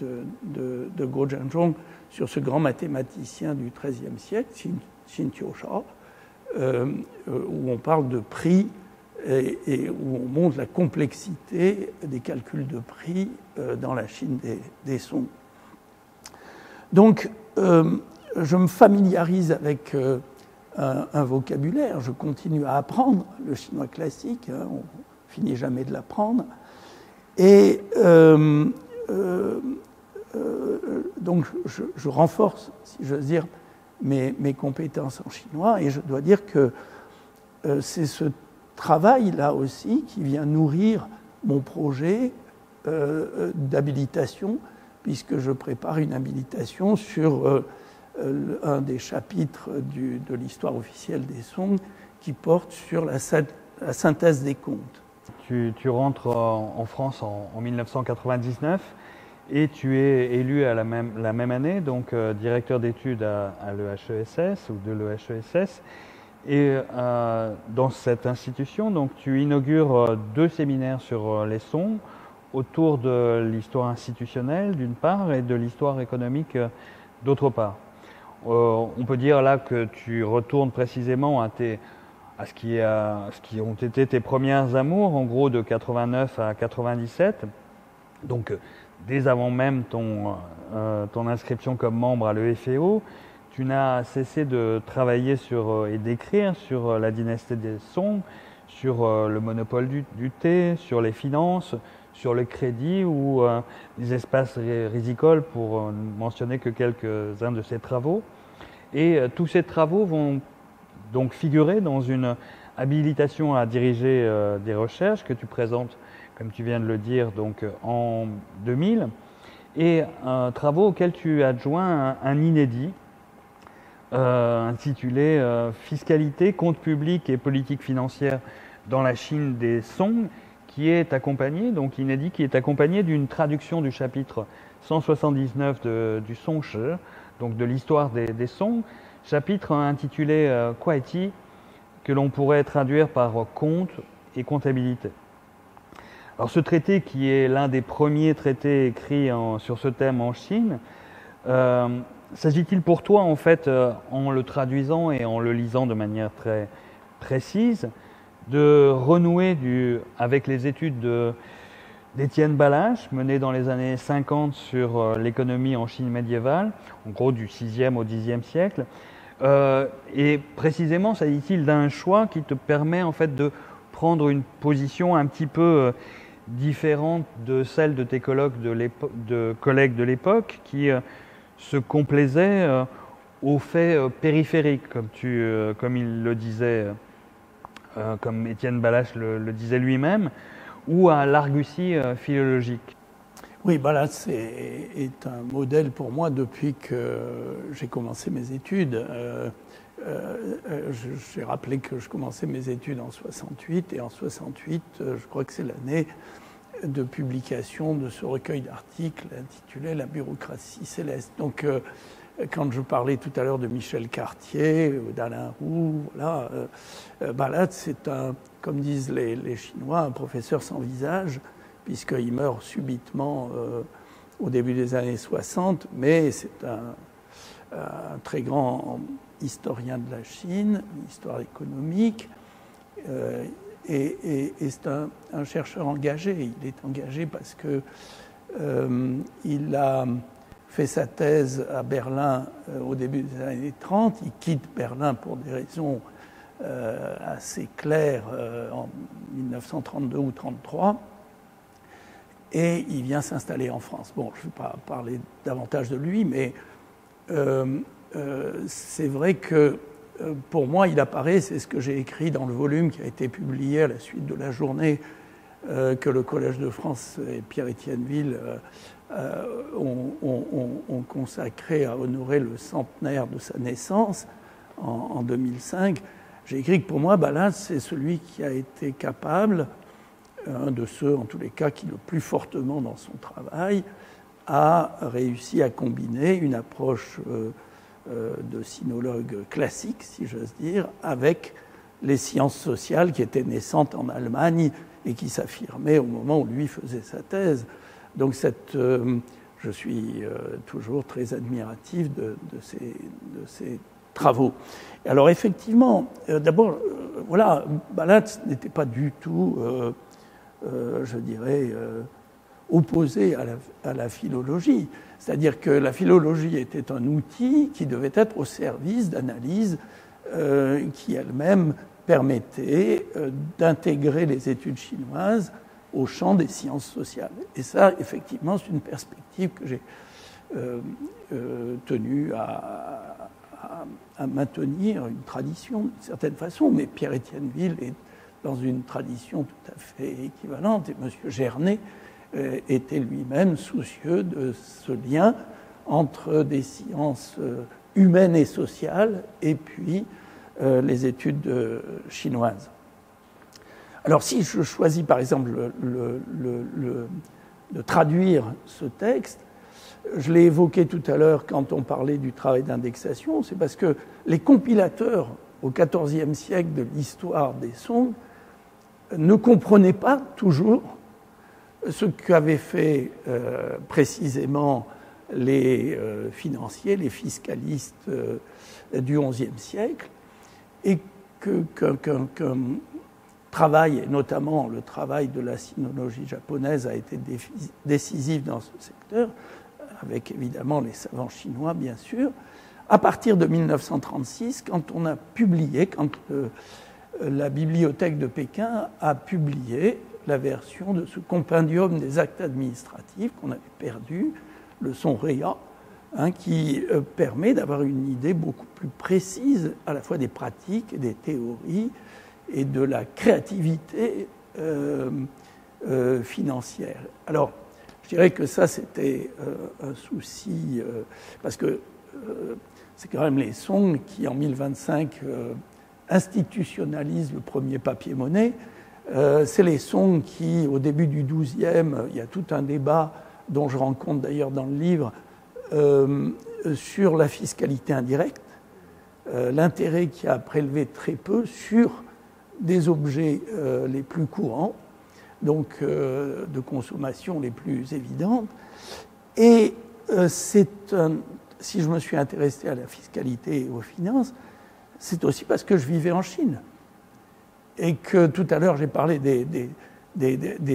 de Guo Jianzhong sur ce grand mathématicien du XIIIe siècle, Xin Qiusha, où on parle de prix et où on montre la complexité des calculs de prix dans la Chine des Song. Donc, je me familiarise avec un vocabulaire, je continue à apprendre le chinois classique, hein, on ne finit jamais de l'apprendre, et donc je renforce, si j'ose dire, mes compétences en chinois, et je dois dire que c'est ce travail-là aussi qui vient nourrir mon projet d'habilitation, puisque je prépare une habilitation sur un des chapitres de l'histoire officielle des Song qui porte sur la synthèse des comptes. Tu rentres en France en 1999 et tu es élu à la même année, donc directeur d'études à l'EHESS ou de l'EHESS. Et dans cette institution, donc, tu inaugures deux séminaires sur les Song, autour de l'histoire institutionnelle d'une part et de l'histoire économique d'autre part. On peut dire là que tu retournes précisément à ce qui ont été tes premières amours, en gros de 89 à 97, donc dès avant même ton inscription comme membre à l'EFEO. Tu n'as cessé de travailler et d'écrire sur la dynastie des Song, sur le monopole du thé, sur les finances, sur le crédit ou les espaces rizicoles, pour mentionner que quelques-uns de ces travaux. Et tous ces travaux vont donc figurer dans une habilitation à diriger des recherches que tu présentes, comme tu viens de le dire, donc, en 2000, et travaux auxquels tu adjoins un inédit intitulé « Fiscalité, compte public et politique financière dans la Chine des Song », qui est accompagné, donc inédit, qui est accompagné d'une traduction du chapitre 179 du Song Shi, donc de l'histoire des Song, chapitre intitulé Kuaiti, que l'on pourrait traduire par compte et comptabilité. Alors ce traité, qui est l'un des premiers traités écrits sur ce thème en Chine, s'agit-il pour toi, en fait, en le traduisant et en le lisant de manière très précise, de renouer avec les études d'Étienne Balazs menées dans les années 50 sur l'économie en Chine médiévale, en gros du 6e au 10e siècle. Et précisément, s'agit-il d'un choix qui te permet en fait de prendre une position un petit peu différente de celle de tes collègues de l'époque qui se complaisaient aux faits périphériques, comme il le disait. Comme Étienne Balazs le disait lui-même, ou à l'argutie philologique. Oui, Balazs est un modèle pour moi depuis que j'ai commencé mes études. J'ai rappelé que je commençais mes études en 68, et en 68, je crois que c'est l'année de publication de ce recueil d'articles intitulé « La bureaucratie céleste ». Donc, quand je parlais tout à l'heure de Michel Cartier, d'Alain Roux, voilà, Balazs, c'est un, comme disent les Chinois, un professeur sans visage, puisqu'il meurt subitement au début des années 60, mais c'est un très grand historien de la Chine, histoire économique, et c'est un chercheur engagé. Il est engagé parce que il a fait sa thèse à Berlin au début des années 30. Il quitte Berlin pour des raisons assez claires en 1932 ou 1933. Et il vient s'installer en France. Bon, je ne vais pas parler davantage de lui, mais c'est vrai que pour moi, il apparaît, c'est ce que j'ai écrit dans le volume qui a été publié à la suite de la journée que le Collège de France et Pierre-Étienne Ville ont consacré à honorer le centenaire de sa naissance en 2005, j'ai écrit que pour moi, Balazs, c'est celui qui a été capable, un de ceux en tous les cas qui le plus fortement dans son travail, a réussi à combiner une approche de sinologue classique, si j'ose dire, avec les sciences sociales qui étaient naissantes en Allemagne et qui s'affirmaient au moment où lui faisait sa thèse. Donc je suis toujours très admiratif de ces travaux. Alors effectivement, d'abord, voilà, Balazs n'était pas du tout, je dirais, opposé à la philologie. C'est-à-dire que la philologie était un outil qui devait être au service d'analyses qui elle-même permettaient d'intégrer les études chinoises au champ des sciences sociales. Et ça, effectivement, c'est une perspective que j'ai tenu à maintenir, une tradition d'une certaine façon, mais Pierre-Étienne Ville est dans une tradition tout à fait équivalente, et M. Gernet était lui-même soucieux de ce lien entre des sciences humaines et sociales et puis les études chinoises. Alors si je choisis par exemple de traduire ce texte, je l'ai évoqué tout à l'heure quand on parlait du travail d'indexation, c'est parce que les compilateurs au XIVe siècle de l'histoire des Song ne comprenaient pas toujours ce qu'avaient fait précisément les financiers, les fiscalistes du XIe siècle, et qu'un travail, et notamment le travail de la sinologie japonaise, a été décisif dans ce secteur, avec évidemment les savants chinois, bien sûr. À partir de 1936, quand on a publié, quand la bibliothèque de Pékin a publié la version de ce compendium des actes administratifs qu'on avait perdu, le Sonreya, qui permet d'avoir une idée beaucoup plus précise à la fois des pratiques et des théories et de la créativité financière. Alors, je dirais que ça, c'était un souci, parce que c'est quand même les Song qui, en 1025, institutionnalisent le premier papier-monnaie. C'est les Song qui, au début du XIIe, il y a tout un débat dont je rends compte d'ailleurs dans le livre, sur la fiscalité indirecte, l'intérêt qui a prélevé très peu sur des objets les plus courants, donc de consommation les plus évidentes. Et si je me suis intéressé à la fiscalité et aux finances, c'est aussi parce que je vivais en Chine. Et que tout à l'heure, j'ai parlé des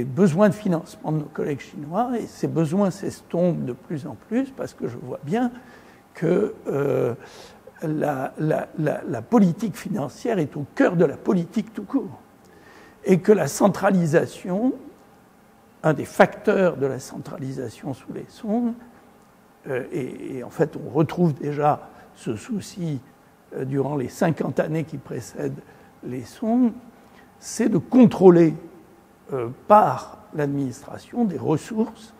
besoins de financement de nos collègues chinois, et ces besoins s'estompent de plus en plus parce que je vois bien que la politique financière est au cœur de la politique tout court, et que la centralisation, un des facteurs de la centralisation sous les Song, et en fait on retrouve déjà ce souci durant les 50 années qui précèdent les Song, c'est de contrôler par l'administration des ressources,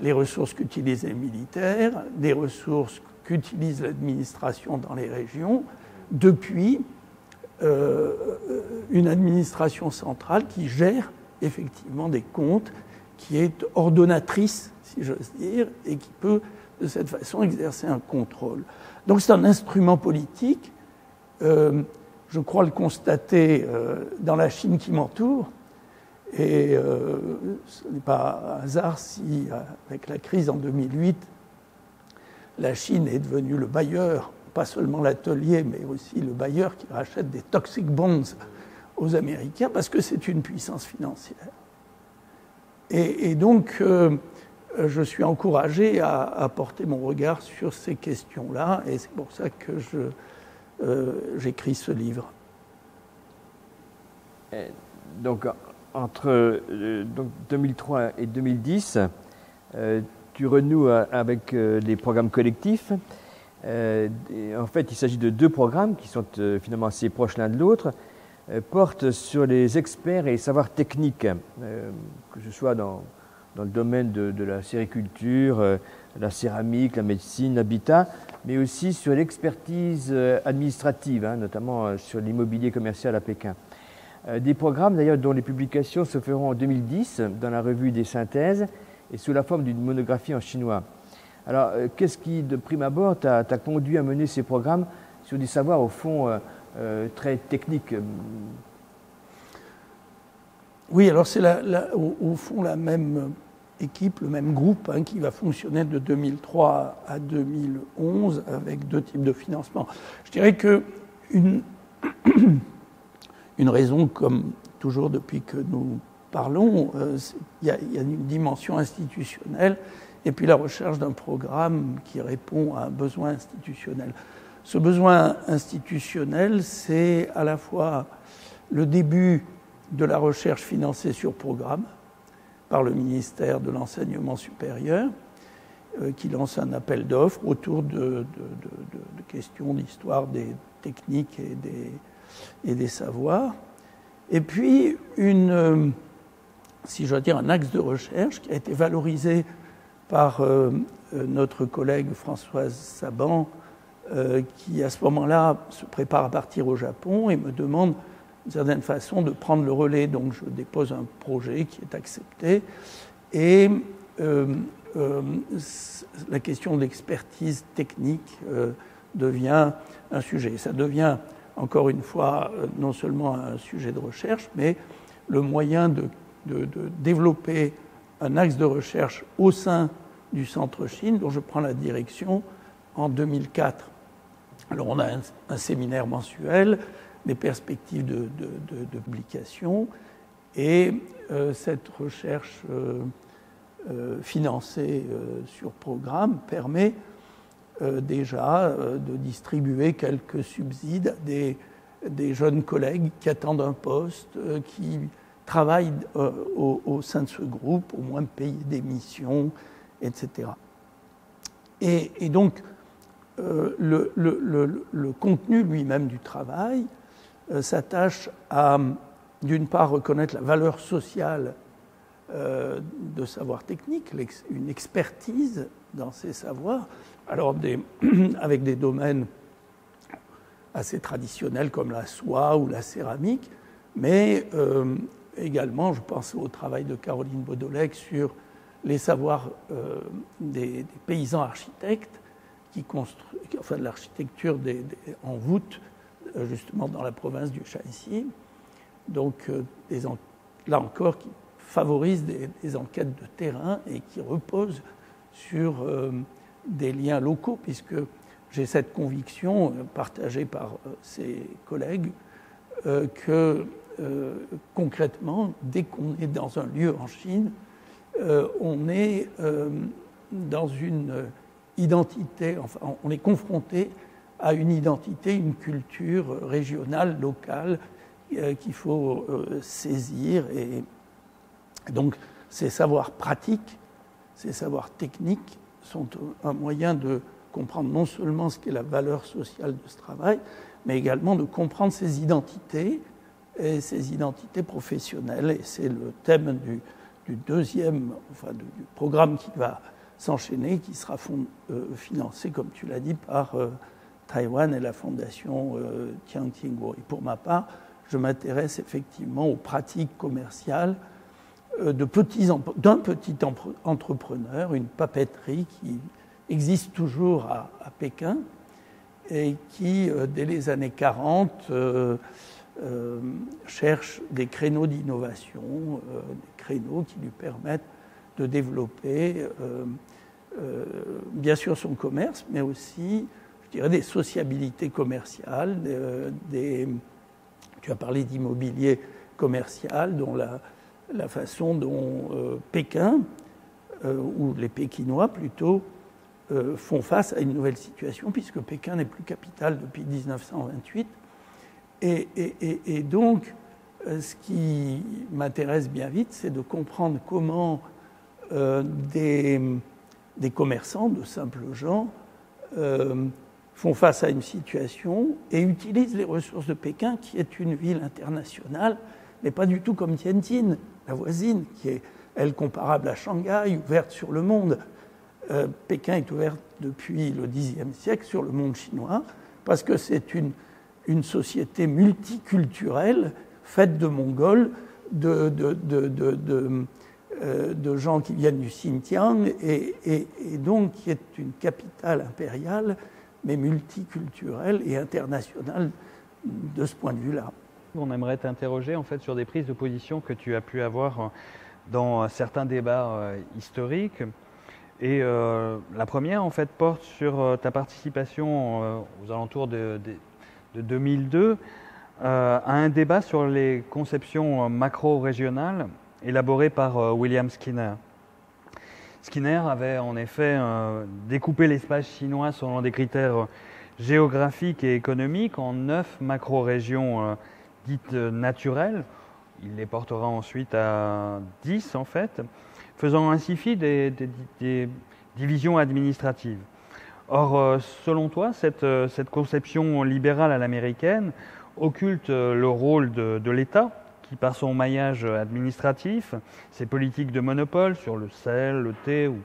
les ressources qu'utilisent les militaires, des ressources qu'utilise l'administration dans les régions, depuis une administration centrale qui gère effectivement des comptes, qui est ordonnatrice, si j'ose dire, et qui peut de cette façon exercer un contrôle. Donc c'est un instrument politique, je crois le constater dans la Chine qui m'entoure. Et ce n'est pas un hasard si, avec la crise en 2008, la Chine est devenue le bailleur, pas seulement l'atelier, mais aussi le bailleur qui rachète des toxic bonds aux Américains, parce que c'est une puissance financière. Et donc, je suis encouragé à porter mon regard sur ces questions-là, et c'est pour ça que j'écris ce livre. Donc, entre 2003 et 2010, tu renoues avec les programmes collectifs. En fait, il s'agit de deux programmes qui sont finalement assez proches l'un de l'autre, portent sur les experts et les savoirs techniques, que ce soit dans le domaine de la sériculture, la céramique, la médecine, l'habitat, mais aussi sur l'expertise administrative, notamment sur l'immobilier commercial à Pékin. Des programmes d'ailleurs dont les publications se feront en 2010 dans la revue des synthèses et sous la forme d'une monographie en chinois. Alors, qu'est-ce qui, de prime abord, t'a conduit à mener ces programmes sur des savoirs, au fond, très techniques? Oui, alors c'est au fond la même équipe, le même groupe qui va fonctionner de 2003 à 2011 avec deux types de financement. Je dirais que une raison, comme toujours depuis que nous parlons, il y a une dimension institutionnelle et puis la recherche d'un programme qui répond à un besoin institutionnel. Ce besoin institutionnel, c'est à la fois le début de la recherche financée sur programme par le ministère de l'Enseignement supérieur, qui lance un appel d'offres autour de questions d'histoire des techniques et des savoirs, et puis si je dois dire, un axe de recherche qui a été valorisé par notre collègue Françoise Sabban, qui à ce moment-là se prépare à partir au Japon et me demande d'une certaine façon de prendre le relais. Donc je dépose un projet qui est accepté et la question de l'expertise technique devient un sujet. Ça devient encore une fois, non seulement un sujet de recherche, mais le moyen de développer un axe de recherche au sein du Centre Chine, dont je prends la direction en 2004. Alors on a un séminaire mensuel, des perspectives de publication, et cette recherche financée sur programme permet déjà de distribuer quelques subsides à des jeunes collègues qui attendent un poste, qui travaillent au sein de ce groupe, au moins payer des missions, etc. Et donc, le contenu lui-même du travail s'attache à, d'une part, reconnaître la valeur sociale de savoirs techniques, une expertise dans ces savoirs, alors avec des domaines assez traditionnels comme la soie ou la céramique, mais également, je pense au travail de Caroline Bodolec sur les savoirs des paysans architectes, qui construisent, enfin de l'architecture en voûte, justement dans la province du Shaanxi, donc là encore qui favorisent des enquêtes de terrain et qui reposent sur des liens locaux, puisque j'ai cette conviction partagée par ses collègues que concrètement, dès qu'on est dans un lieu en Chine, on est dans une identité, enfin on est confronté à une identité, une culture régionale, locale, qu'il faut saisir. Et donc ces savoirs pratiques, ces savoirs techniques sont un moyen de comprendre non seulement ce qu'est la valeur sociale de ce travail, mais également de comprendre ses identités et ses identités professionnelles. Et c'est le thème du deuxième, enfin du programme qui va s'enchaîner, qui sera financé, comme tu l'as dit, par Taïwan et la fondation Tian Qingguo. Et pour ma part, je m'intéresse effectivement aux pratiques commerciales d'un petit entrepreneur, une papeterie qui existe toujours à Pékin et qui, dès les années 40, cherche des créneaux d'innovation, des créneaux qui lui permettent de développer, bien sûr, son commerce, mais aussi, je dirais, des sociabilités commerciales. Tu as parlé d'immobilier commercial, dont la façon dont Pékin, ou les Pékinois plutôt, font face à une nouvelle situation, puisque Pékin n'est plus capitale depuis 1928. Et donc, ce qui m'intéresse bien vite, c'est de comprendre comment des commerçants, de simples gens, font face à une situation et utilisent les ressources de Pékin, qui est une ville internationale, mais pas du tout comme Tianjin, la voisine, qui est, elle, comparable à Shanghai, ouverte sur le monde. Pékin est ouverte depuis le Xe siècle sur le monde chinois, parce que c'est une société multiculturelle, faite de Mongols, de gens qui viennent du Xinjiang, et donc qui est une capitale impériale, mais multiculturelle et internationale de ce point de vue-là. On aimerait t'interroger en fait sur des prises de position que tu as pu avoir dans certains débats historiques. Et la première en fait porte sur ta participation aux alentours de 2002 à un débat sur les conceptions macro-régionales élaborées par William Skinner. Skinner avait en effet découpé l'espace chinois selon des critères géographiques et économiques en 9 macro-régions dites naturelles. Il les portera ensuite à 10 en fait, faisant ainsi fi des divisions administratives. Or, selon toi, cette conception libérale à l'américaine occulte le rôle de l'État, qui par son maillage administratif, ses politiques de monopole sur le sel, le thé ou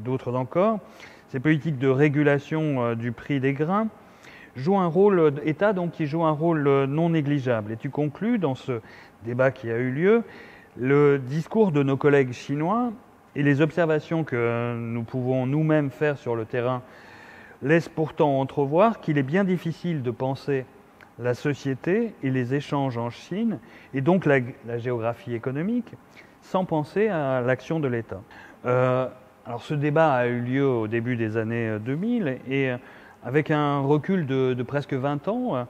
d'autres encore, ses politiques de régulation du prix des grains, joue un rôle non négligeable. Et tu conclus, dans ce débat qui a eu lieu, le discours de nos collègues chinois et les observations que nous pouvons nous-mêmes faire sur le terrain laissent pourtant entrevoir qu'il est bien difficile de penser la société et les échanges en Chine, et donc la géographie économique, sans penser à l'action de l'État. Alors ce débat a eu lieu au début des années 2000, et avec un recul de presque 20 ans,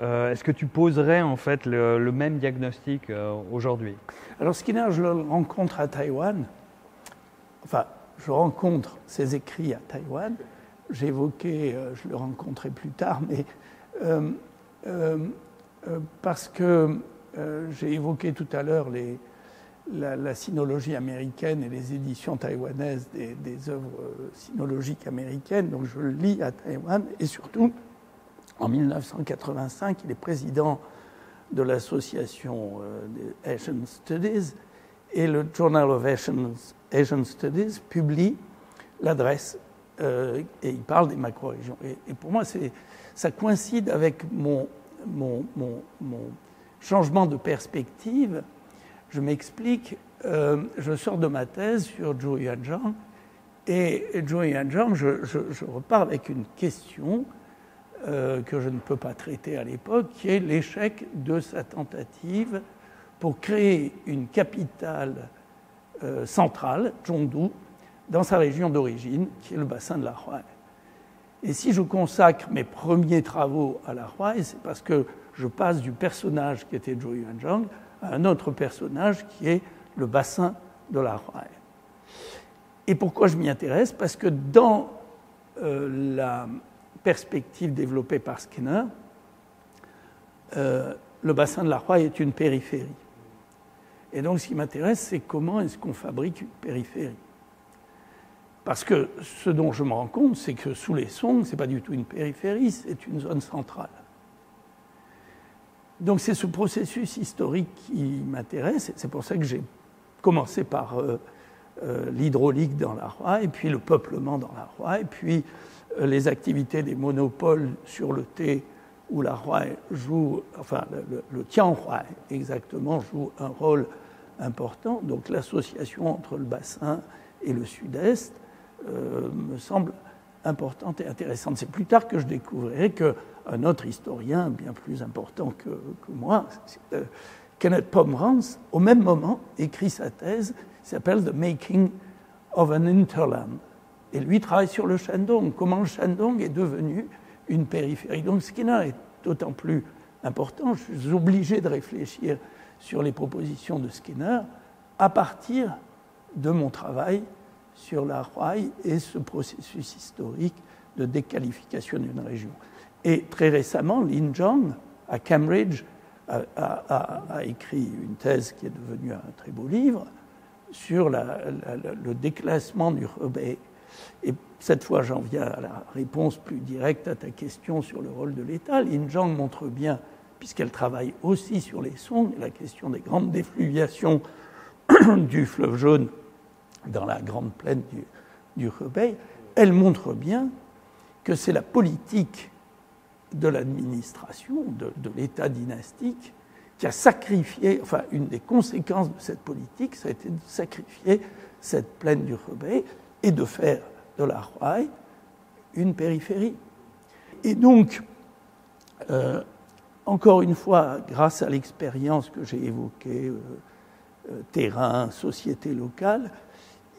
est-ce que tu poserais en fait le même diagnostic aujourd'hui? Alors Skinner, je le rencontre à Taïwan, enfin je rencontre ses écrits à Taïwan, j'évoquais, je le rencontrais plus tard, mais parce que j'ai évoqué tout à l'heure la sinologie américaine et les éditions taïwanaises des œuvres sinologiques américaines, donc je le lis à Taïwan, et surtout en 1985, il est président de l'association des Asian Studies, et le Journal of Asian Studies publie l'adresse et il parle des macro-régions. Et pour moi, ça coïncide avec mon changement de perspective. Je m'explique, je sors de ma thèse sur Zhu Yuanzhang et Zhu Yuanzhang, je repars avec une question que je ne peux pas traiter à l'époque, qui est l'échec de sa tentative pour créer une capitale centrale, Chengdu, dans sa région d'origine, qui est le bassin de la Huai. Et si je consacre mes premiers travaux à la Huai, c'est parce que je passe du personnage qui était Zhu Yuanzhang à un autre personnage qui est le bassin de la Huai. Et pourquoi je m'y intéresse? Parce que dans la perspective développée par Skinner, le bassin de la Huai est une périphérie. Et donc, ce qui m'intéresse, c'est comment est-ce qu'on fabrique une périphérie. Parce que ce dont je me rends compte, c'est que sous les Song, ce n'est pas du tout une périphérie, c'est une zone centrale. Donc, c'est ce processus historique qui m'intéresse, et c'est pour ça que j'ai commencé par l'hydraulique dans la Huai, et puis le peuplement dans la Huai, et puis les activités des monopoles sur le thé, où la Huai joue, enfin le Tianhuai exactement, joue un rôle important. Donc l'association entre le bassin et le sud-est me semble importante et intéressante. C'est plus tard que je découvrirai qu'un autre historien bien plus important que moi, Kenneth Pomerantz, au même moment écrit sa thèse qui s'appelle « The Making of an Interland ». Et lui travaille sur le Shandong, comment le Shandong est devenu une périphérie. Donc Skinner est d'autant plus important, je suis obligé de réfléchir sur les propositions de Skinner à partir de mon travail sur la Huai et ce processus historique de déqualification d'une région. Et très récemment, Lin Zhang, à Cambridge, a écrit une thèse qui est devenue un très beau livre sur le déclassement du Hebei. Et cette fois, j'en viens à la réponse plus directe à ta question sur le rôle de l'État. Lin Zhang montre bien, puisqu'elle travaille aussi sur les Song, la question des grandes défluviations du fleuve jaune dans la grande plaine du Hebei, elle montre bien que c'est la politique de l'administration, de l'État dynastique, qui a sacrifié, enfin, une des conséquences de cette politique, ça a été de sacrifier cette plaine du Hebei et de faire de la Huai une périphérie. Et donc, encore une fois, grâce à l'expérience que j'ai évoquée, terrain, société locale,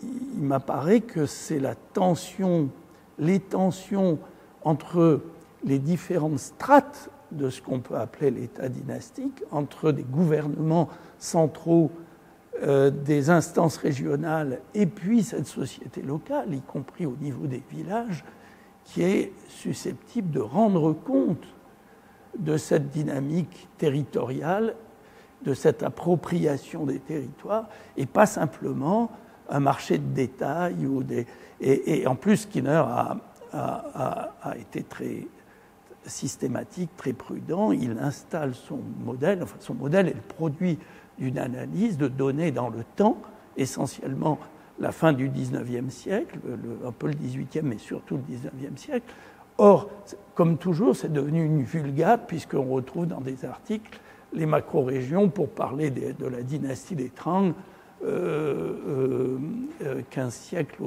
il m'apparaît que c'est la tension, les tensions entre les différentes strates de ce qu'on peut appeler l'État dynastique, entre des gouvernements centraux, des instances régionales et puis cette société locale, y compris au niveau des villages, qui est susceptible de rendre compte de cette dynamique territoriale, de cette appropriation des territoires, et pas simplement un marché de détail. Ou des... et en plus, Skinner a été très systématique, très prudent. Il installe son modèle, enfin son modèle est le produit d'une analyse de données dans le temps, essentiellement la fin du 19e siècle, un peu le 18e, mais surtout le 19e siècle. Or, comme toujours, c'est devenu une vulgate, puisqu'on retrouve dans des articles les macro-régions pour parler de la dynastie des Tang, 15 siècles,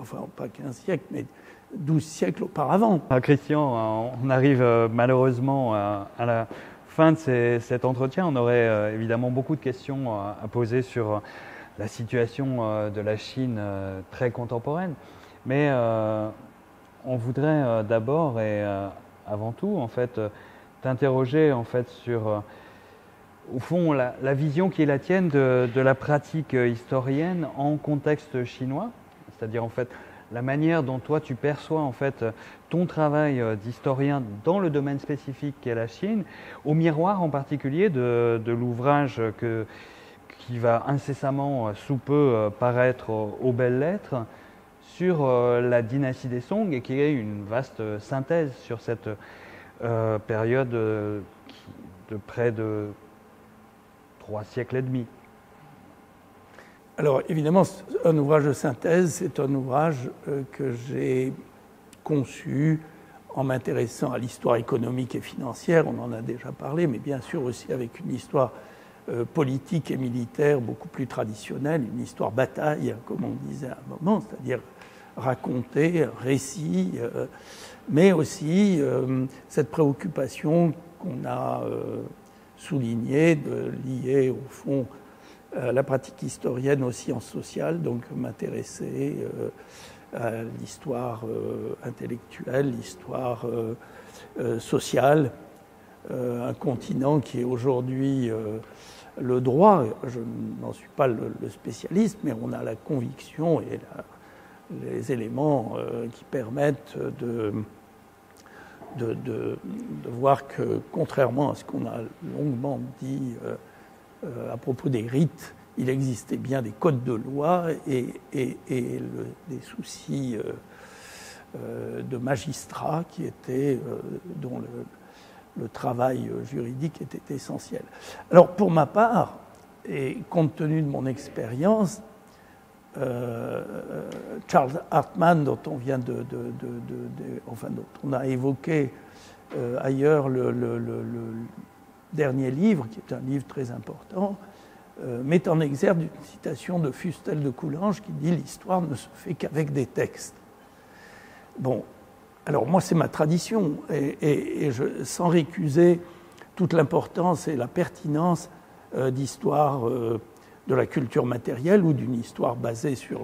enfin pas 15 siècles, mais 12 siècles auparavant. Alors Christian, on arrive malheureusement à la fin de cet entretien. On aurait évidemment beaucoup de questions à poser sur la situation de la Chine très contemporaine, mais on voudrait d'abord et avant tout en fait t'interroger en fait sur au fond la vision qui est la tienne de la pratique historienne en contexte chinois, c'est-à-dire en fait la manière dont toi tu perçois en fait ton travail d'historien dans le domaine spécifique qu'est la Chine, au miroir en particulier de l'ouvrage qui va incessamment sous peu paraître aux belles lettres sur la dynastie des Song et qui est une vaste synthèse sur cette période de près de 3 siècles et demi. Alors évidemment, un ouvrage de synthèse, c'est un ouvrage que j'ai conçu en m'intéressant à l'histoire économique et financière, on en a déjà parlé, mais bien sûr aussi avec une histoire politique et militaire beaucoup plus traditionnelle, une histoire bataille, comme on disait à un moment, c'est-à-dire raconter, un récit, mais aussi cette préoccupation qu'on a soulignée de lier au fond la pratique historienne aux sciences sociales, donc m'intéresser à l'histoire intellectuelle, l'histoire sociale, un continent qui est aujourd'hui le droit. Je n'en suis pas le spécialiste, mais on a la conviction et les éléments qui permettent de voir que, contrairement à ce qu'on a longuement dit à propos des rites, il existait bien des codes de loi et des soucis de magistrats qui étaient, dont le travail juridique était essentiel. Alors pour ma part, et compte tenu de mon expérience, Charles Hartmann, dont on vient dont on a évoqué ailleurs le dernier livre, qui est un livre très important, met en exergue une citation de Fustel de Coulanges qui dit « L'histoire ne se fait qu'avec des textes ». Bon, alors moi c'est ma tradition, sans récuser toute l'importance et la pertinence d'histoire de la culture matérielle ou d'une histoire basée sur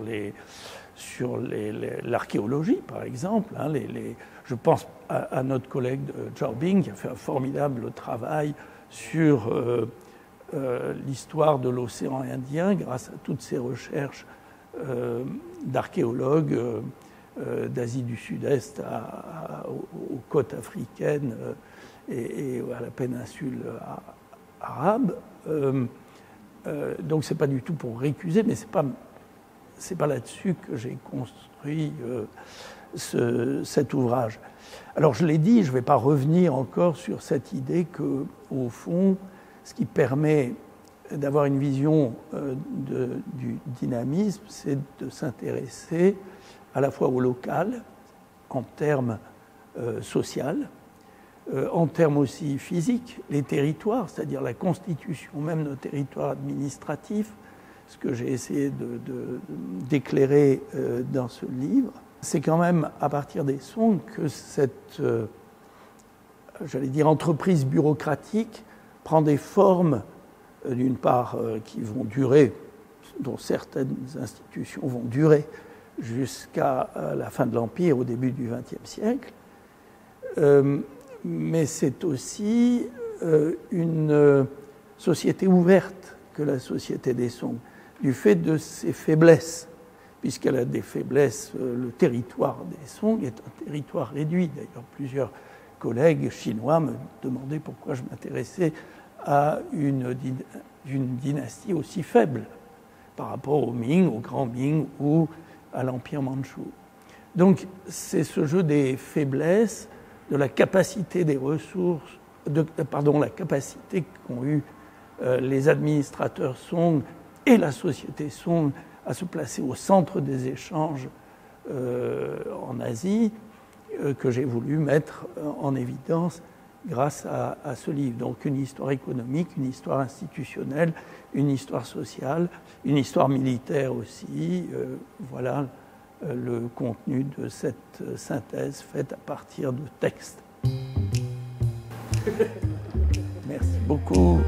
l'archéologie, par exemple. Hein, je pense à notre collègue Jorbing qui a fait un formidable travail sur l'histoire de l'océan Indien grâce à toutes ses recherches d'archéologues d'Asie du Sud-Est aux côtes africaines et à la péninsule arabe. Donc ce n'est pas du tout pour récuser, mais ce n'est pas là-dessus que j'ai construit cet ouvrage. Alors je l'ai dit, je ne vais pas revenir encore sur cette idée que, au fond, ce qui permet d'avoir une vision du dynamisme, c'est de s'intéresser à la fois au local, en termes sociaux, en termes aussi physiques, les territoires, c'est-à-dire la constitution même de territoires administratifs, ce que j'ai essayé d'éclairer dans ce livre. C'est quand même à partir des sondes que cette, j'allais dire, entreprise bureaucratique prend des formes, d'une part, qui vont durer, dont certaines institutions vont durer jusqu'à la fin de l'Empire, au début du XXe siècle, mais c'est aussi une société ouverte que la société des sondes, du fait de ses faiblesses, puisqu'elle a des faiblesses. Le territoire des sondes est un territoire réduit. D'ailleurs, plusieurs collègues chinois me demandaient pourquoi je m'intéressais à une dynastie aussi faible par rapport au Ming, au Grand Ming ou à l'Empire mandchou. Donc, c'est ce jeu des faiblesses, de la capacité des ressources, la capacité qu'ont eu les administrateurs Song et la société Song à se placer au centre des échanges en Asie, que j'ai voulu mettre en évidence grâce à ce livre. Donc une histoire économique, une histoire institutionnelle, une histoire sociale, une histoire militaire aussi. Voilà le contenu de cette synthèse faite à partir de textes. Merci beaucoup.